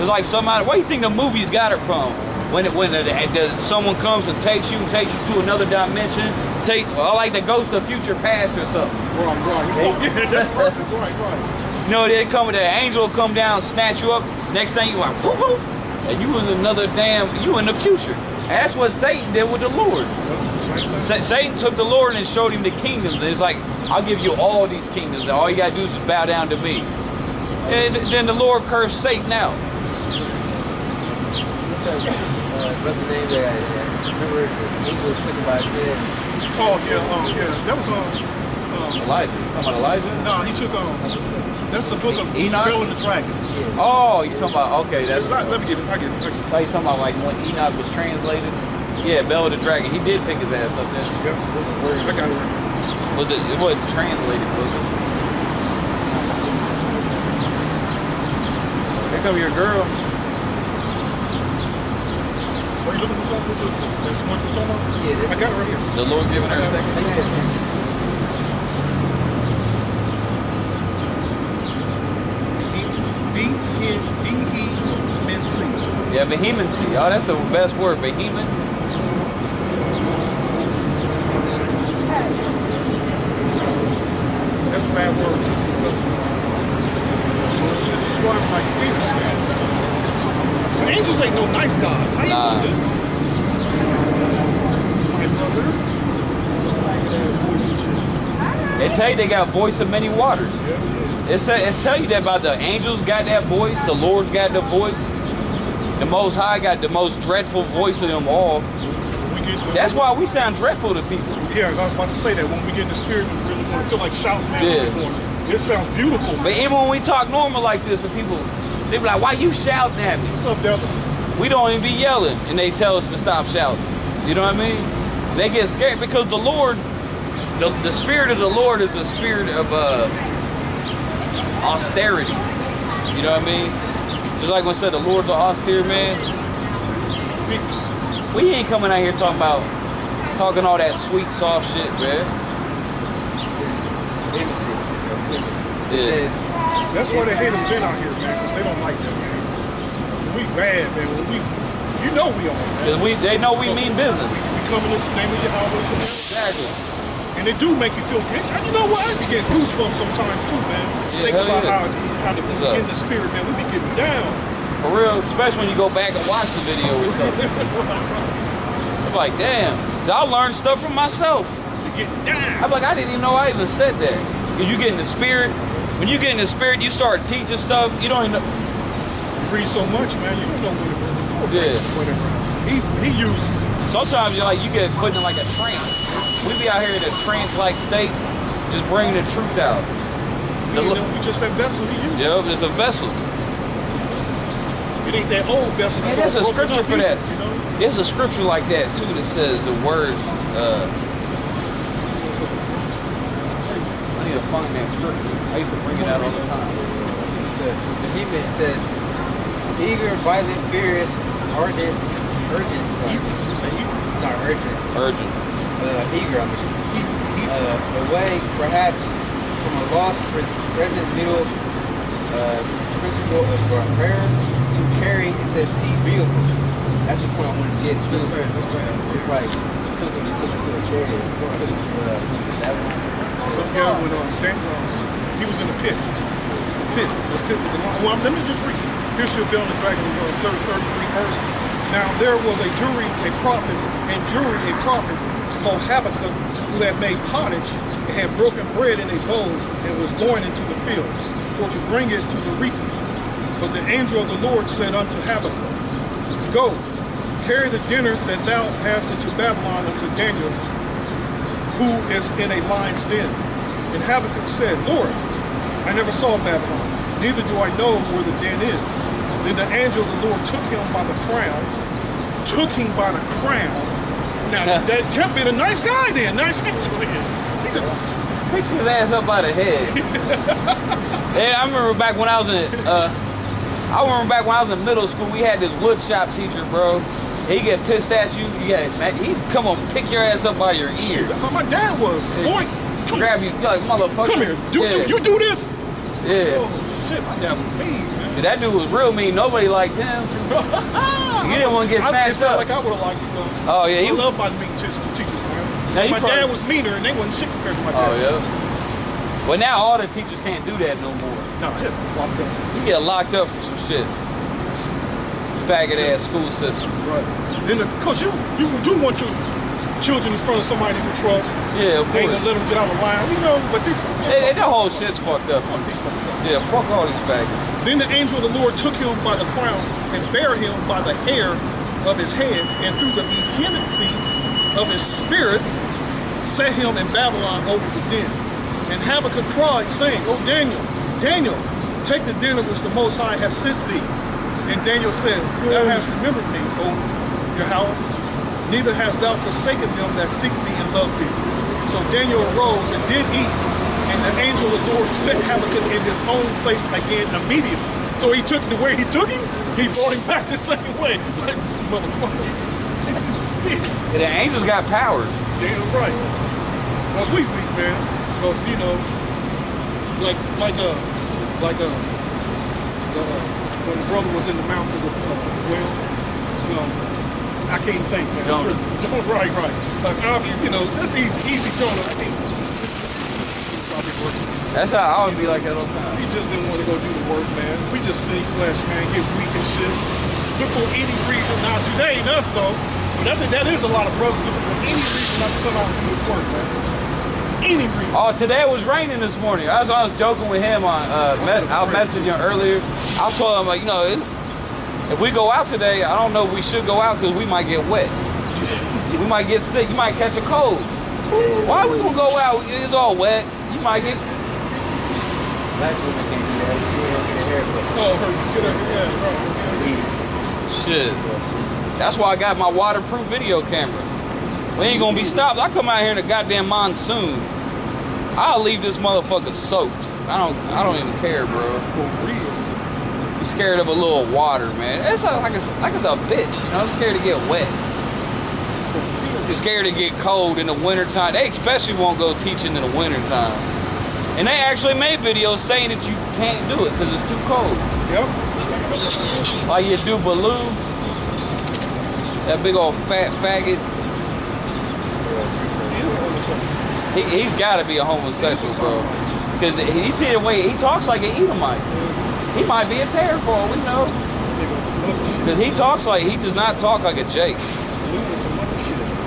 It was like somebody, where do you think the movies got it from? When it, when it, it, someone comes and takes you, and takes you to another dimension, take I like the ghost of future past or something. Right, right. Oh, yeah, that's perfect. Right, right. You know, they come with that angel, come down, snatch you up. Next thing you like, whoop, whoop, and you in another damn, you in the future. And that's what Satan did with the Lord. Sa Satan took the Lord and showed him the kingdoms. And it's like, I'll give you all these kingdoms. And all you gotta do is bow down to me. And then the Lord cursed Satan out. Brother named that, I remember the angel took him by his head. Oh, yeah, um, yeah. That was on... Um, Elijah. Talking about Elijah? No, he took... Um, that's the book of Bel and the Dragon. Yeah. Oh, you're talking about... Okay, that's... Not, let me get it. I get it. I get it. So he's talking about, like, when Enoch was translated? Yeah, Bel and the Dragon. He did pick his ass up there. Yep. This is where I got it. Was it... It wasn't translated, was it? Here come your girl. Are you looking for something? That's going for someone? Yeah, that's I got it right here. The Lord giving her a second chance. Yeah, vehemency. Oh, that's the best word, vehement. That's a bad word, too. So it's just described like fierce, man. Angels ain't no nice guys. How you nah. doing? My brother. They tell you they got voice of many waters. Yeah. It's, a, it's tell you that about the angels got that voice, the Lord's got the voice, the Most High got the most dreadful voice of them all. We get, that's why we sound dreadful to people. Yeah, I was about to say that when we get in the spirit, we really want to feel like shouting at yeah. It sounds beautiful. But even when we talk normal like this, the people. They be like, why you shouting at me? What's up, Delta? We don't even be yelling, and they tell us to stop shouting. You know what I mean? They get scared because the Lord, the, the spirit of the Lord is a spirit of uh, austerity. You know what I mean? Just like when I said, the Lord's an austere man. Fix. We ain't coming out here talking about, talking all that sweet, soft shit, man. It's intimacy. It says, that's why the haters been out here, man, because they don't like that, man. We bad, man. We, you know we are. Because we, they know we mean business. We come in this name of Yahweh. Exactly. And they do make you feel good. You know what? I be getting goosebumps sometimes too, man. Yeah, think about yeah. how, how to get in the spirit, man. We be getting down. For real, especially when you go back and watch the video or something. I'm like, damn. I learned stuff from myself. You get down. I'm like, I didn't even know I even said that. Because you get in the spirit. When you get in the spirit, you start teaching stuff. You don't even know. You read so much, man. You don't know what it is. He, he uses Sometimes you like you get put in like a trance. We be out here in a trance-like state, just bringing the truth out. We, look, we just that vessel he used. Yeah, but it's a vessel. It ain't that old vessel. Man, there's a scripture for that. You know? There's a scripture like that too that says the word. Uh, I need to find that scripture. I used to bring it out all the time. It says, the Hebrew says, eager, violent, furious, ardent, urgent. Like, say eager. Not urgent. Urgent. Uh, eager, I mean. Uh, away, perhaps, from a lost present middle uh, principle of prayer to carry. It says, see vehicle. That's the point I want to get. Vehicle. Right. Took him, took him to a chariot. Took him to uh, that one. The guy went on. He was in the pit. The pit. The pit with the long. Well, let me just read. Here's your bill on the dragon, thirty-three verse. Now there was a jury, a prophet, and jury, a prophet called Habakkuk, who had made pottage and had broken bread in a bowl and was going into the field, for to bring it to the reapers. But the angel of the Lord said unto Habakkuk, Go, carry the dinner that thou hast into Babylon unto Daniel, who is in a lion's den. And Habakkuk said, Lord, I never saw Babylon, neither do I know where the den is. Then the angel of the Lord took him by the crown, took him by the crown. Now, that can't be the nice guy then. Nice guy. He just picked his ass up by the head. Yeah, I remember back when I was in, uh, I remember back when I was in middle school, we had this wood shop teacher, bro. He get pissed at you. Yeah, man, he'd come and pick your ass up by your ear. Shoot, that's how my dad was. Boy, grab you, like, motherfucker. Come here. Do, yeah. do, you do this? Yeah. Oh, shit, my dad was mean, man. That dude was real mean. Nobody liked him. You didn't want to get smashed up. Like I would have liked it though. Oh yeah, he loved my mean teachers, man. Now, my probably... dad was meaner, and they wasn't shit compared to my dad. Oh yeah. Well, now all the teachers can't do that no more. No, him locked up. You get locked up for some shit. Faggot ass school system. Right. Then, of course, you you do want your children in front of somebody you trust. Yeah, of course. They ain't gonna let them get out of line, you know. But this. Hey, the whole shit's fucked up. Fuck these motherfuckers. Yeah, fuck all these faggots. Then the angel of the Lord took him by the crown and bare him by the hair of his head, and through the vehemency of his spirit set him in Babylon over the den. And Habakkuk cried, saying, O Daniel, Daniel, take the dinner which the Most High hath sent thee. And Daniel said, Thou hast remembered me, O Yahweh, neither hast thou forsaken them that seek thee and love thee. So Daniel arose and did eat. And the angel of the Lord set Habakkuk in his own place again immediately. So he took the way he took him, he brought him back the same way. Like, motherfucker. Yeah, the angels got powers. Damn right. Because we weak, man. Because, you know, like, like, uh, like, uh, uh, when the brother was in the mouth of the uh, well, um, I can't think, man. Jonah. Jonah, right, right. Like, I, you know, that's easy, easy Jonah. I can't. That's how I always be like that all the time. We just didn't want to go do the work, man. We just feel flesh, man, get weak and shit. Look for any reason not to. That ain't us, though. But that's it, that is a lot of brothers looking for any reason not to come out and do this work, man. Any reason. Oh, today it was raining this morning. I was, I was joking with him on, uh, met, I messaged him earlier. I told him, like, you know, it, if we go out today, I don't know if we should go out because we might get wet. We might get sick. You might catch a cold. Why are we going to go out? It's all wet. You might get... Black women can't do that. She don't get a haircut. Oh, her, get her, yeah, bro. Shit. That's why I got my waterproof video camera. We ain't gonna be stopped. I come out here in a goddamn monsoon. I'll leave this motherfucker soaked. I don't I don't even care, bro. For real. I'm scared of a little water, man. It's like, like, it's, like it's a bitch, you know? I'm scared to get wet. Scared to get cold in the wintertime. They especially won't go teaching in the wintertime. And they actually made videos saying that you can't do it because it's too cold. Yep. Like you do Baloo. That big old fat faggot. He, he's got to be a homosexual, bro. Because you see the way he talks like an Edomite. He might be a terror for all we know. Because he talks like, he does not talk like a Jake.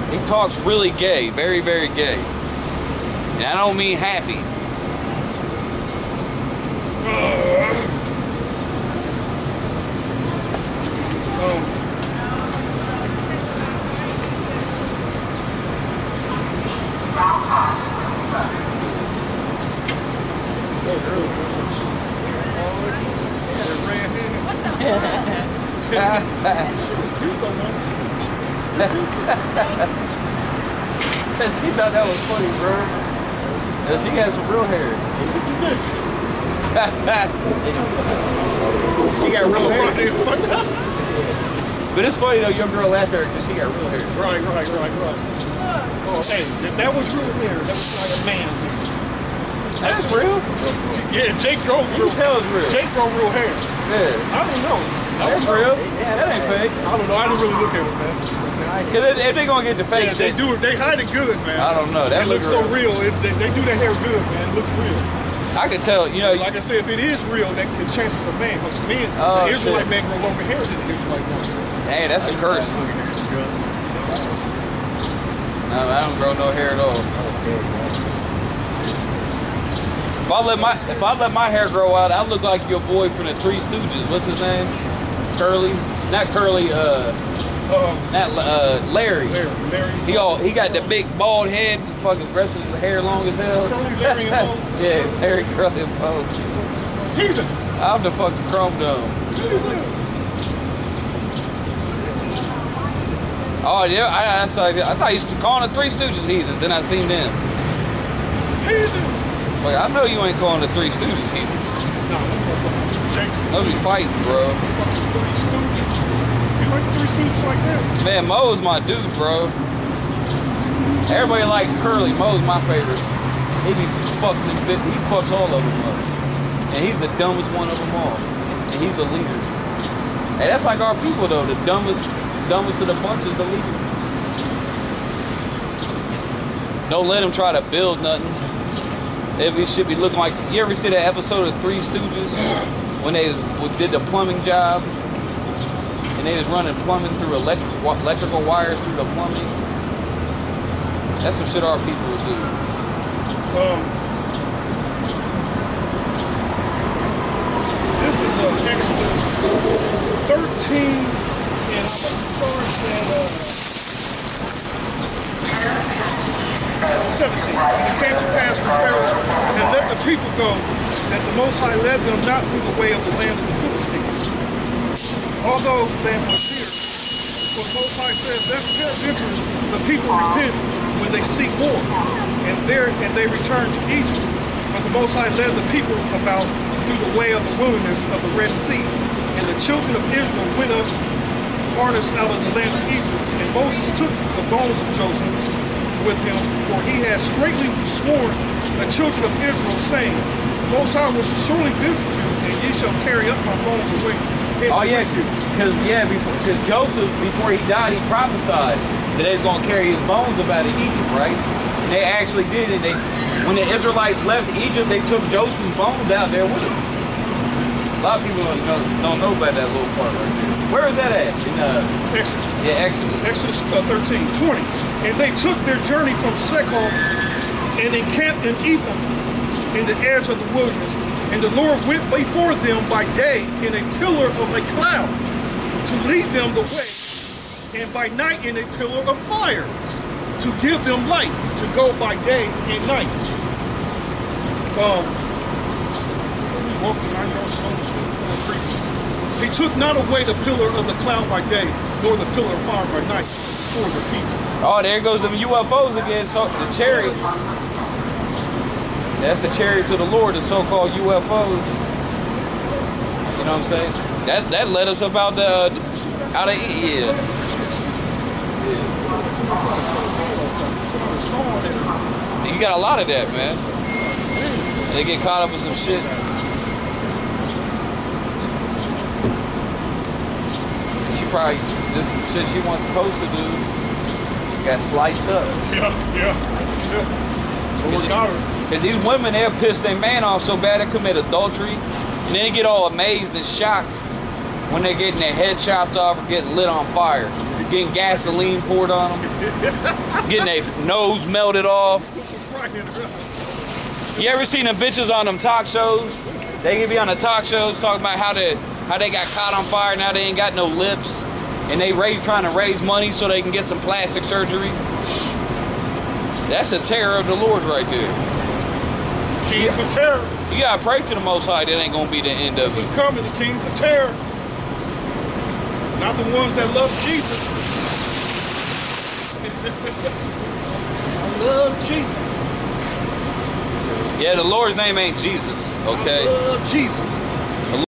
He talks really gay, very, very gay. And I don't mean happy. Uh, um, She thought that was funny, bro. And she got some real hair. She got real hair. But it's funny though, your girl laughed at her because she got real hair. Right, right, right, right. Oh, hey, if that was real hair, that was like a man. That's real. Yeah, Jake grows real. Tell us real. Jake grows real hair. Yeah. I don't know. That That's was real. Yeah, that ain't fake. I don't know. I didn't really look at it, man. Because if they're gonna get the fake yeah, shit, they do it. They hide it good, man. I don't know. That it looks look so real. It, they, they do their hair good, man. It looks real. I can tell. You know. Like I said, if it is real, that could change us a man. Because men, oh, the Israelite shit. man grow longer hair than the Israelite woman. Hey, that's I a curse. At no, I don't grow no hair at all. If I let my if I let my hair grow out, I look like your boy from the Three Stooges. What's his name? Curly, not Curly. Uh, um, not uh, Larry. Larry. Larry. He all he got the big bald head, and fucking rest of his hair long as hell. Curly, Larry, and Moses. Yeah, Larry, Curly, and Moses. Heathen. I'm the fucking chrome dome. Oh yeah, I I, saw, I thought he used to call the Three Stooges heathens. Then I seen them. Heathen. Like, I know you ain't calling the Three Stooges heathens. No, they'll be fighting, bro. Fucking Three Stooges. You like the Three Stooges like that? Man, Mo's my dude, bro. Everybody likes Curly. Mo's my favorite. He be fucked this bitch. He fucks all of them up. And he's the dumbest one of them all. And he's the leader. And that's like our people, though. The dumbest, dumbest of the bunch is the leader. Don't let him try to build nothing. It should be looking like, you ever see that episode of Three Stooges when they did the plumbing job and they was running plumbing through electric, electrical wires through the plumbing? That's some shit our people would do. Um, this is uh, Exodus thirteen, and I'm first at, uh, seventeen. It came to pass from Pharaoh and let the people go, that the Most High led them not through the way of the land of the Philistines, although the land was fierce. For the Most High says, "Let's tell Israel, the people repent when they seek war, and there and they return to Egypt." But the Most High led the people about through the way of the wilderness of the Red Sea, and the children of Israel went up farthest out of the land of Egypt. And Moses took the bones of Joseph with him, for he has straightly sworn the children of Israel, saying, "Most High will surely visit you, and ye shall carry up my bones away." Oh yeah, because yeah, because Joseph, before he died, he prophesied that they was gonna carry his bones up out of Egypt, right? And they actually did it. They, when the Israelites left Egypt, they took Joseph's bones out there with them. A lot of people don't know, don't know about that little part right there. Where is that at? In, uh, Exodus. Yeah, Exodus. Exodus uh, thirteen, twenty. And they took their journey from Shechem and encamped in Etham in the edge of the wilderness. And the Lord went before them by day in a pillar of a cloud to lead them the way, and by night in a pillar of fire to give them light to go by day and night. Um, walking, I know, slow, slow, creepy. He took not away the pillar of the cloud by day, nor the pillar of fire by night for the people. Oh, there goes them U F Os again, so the chariots. That's the chariots of the Lord, the so-called U F Os. You know what I'm saying? That that led us up out, the, out of yeah. yeah. You got a lot of that, man. They get caught up in some shit. Probably just some shit she wasn't supposed to do. Got sliced up. Yeah, yeah. yeah. Because these women, they'll piss their man off so bad they commit adultery. And then they get all amazed and shocked when they're getting their head chopped off or getting lit on fire. They're getting gasoline poured on them. Getting their nose melted off. You ever seen the bitches on them talk shows? They can be on the talk shows talking about how to how they got caught on fire, now they ain't got no lips, and they raise, trying to raise money so they can get some plastic surgery. That's a terror of the Lord right there. Kings of terror. You gotta pray to the Most High that ain't gonna be the end of it. This is coming, the kings of terror. Not the ones that love Jesus. I love Jesus. Yeah, the Lord's name ain't Jesus, okay? I love Jesus.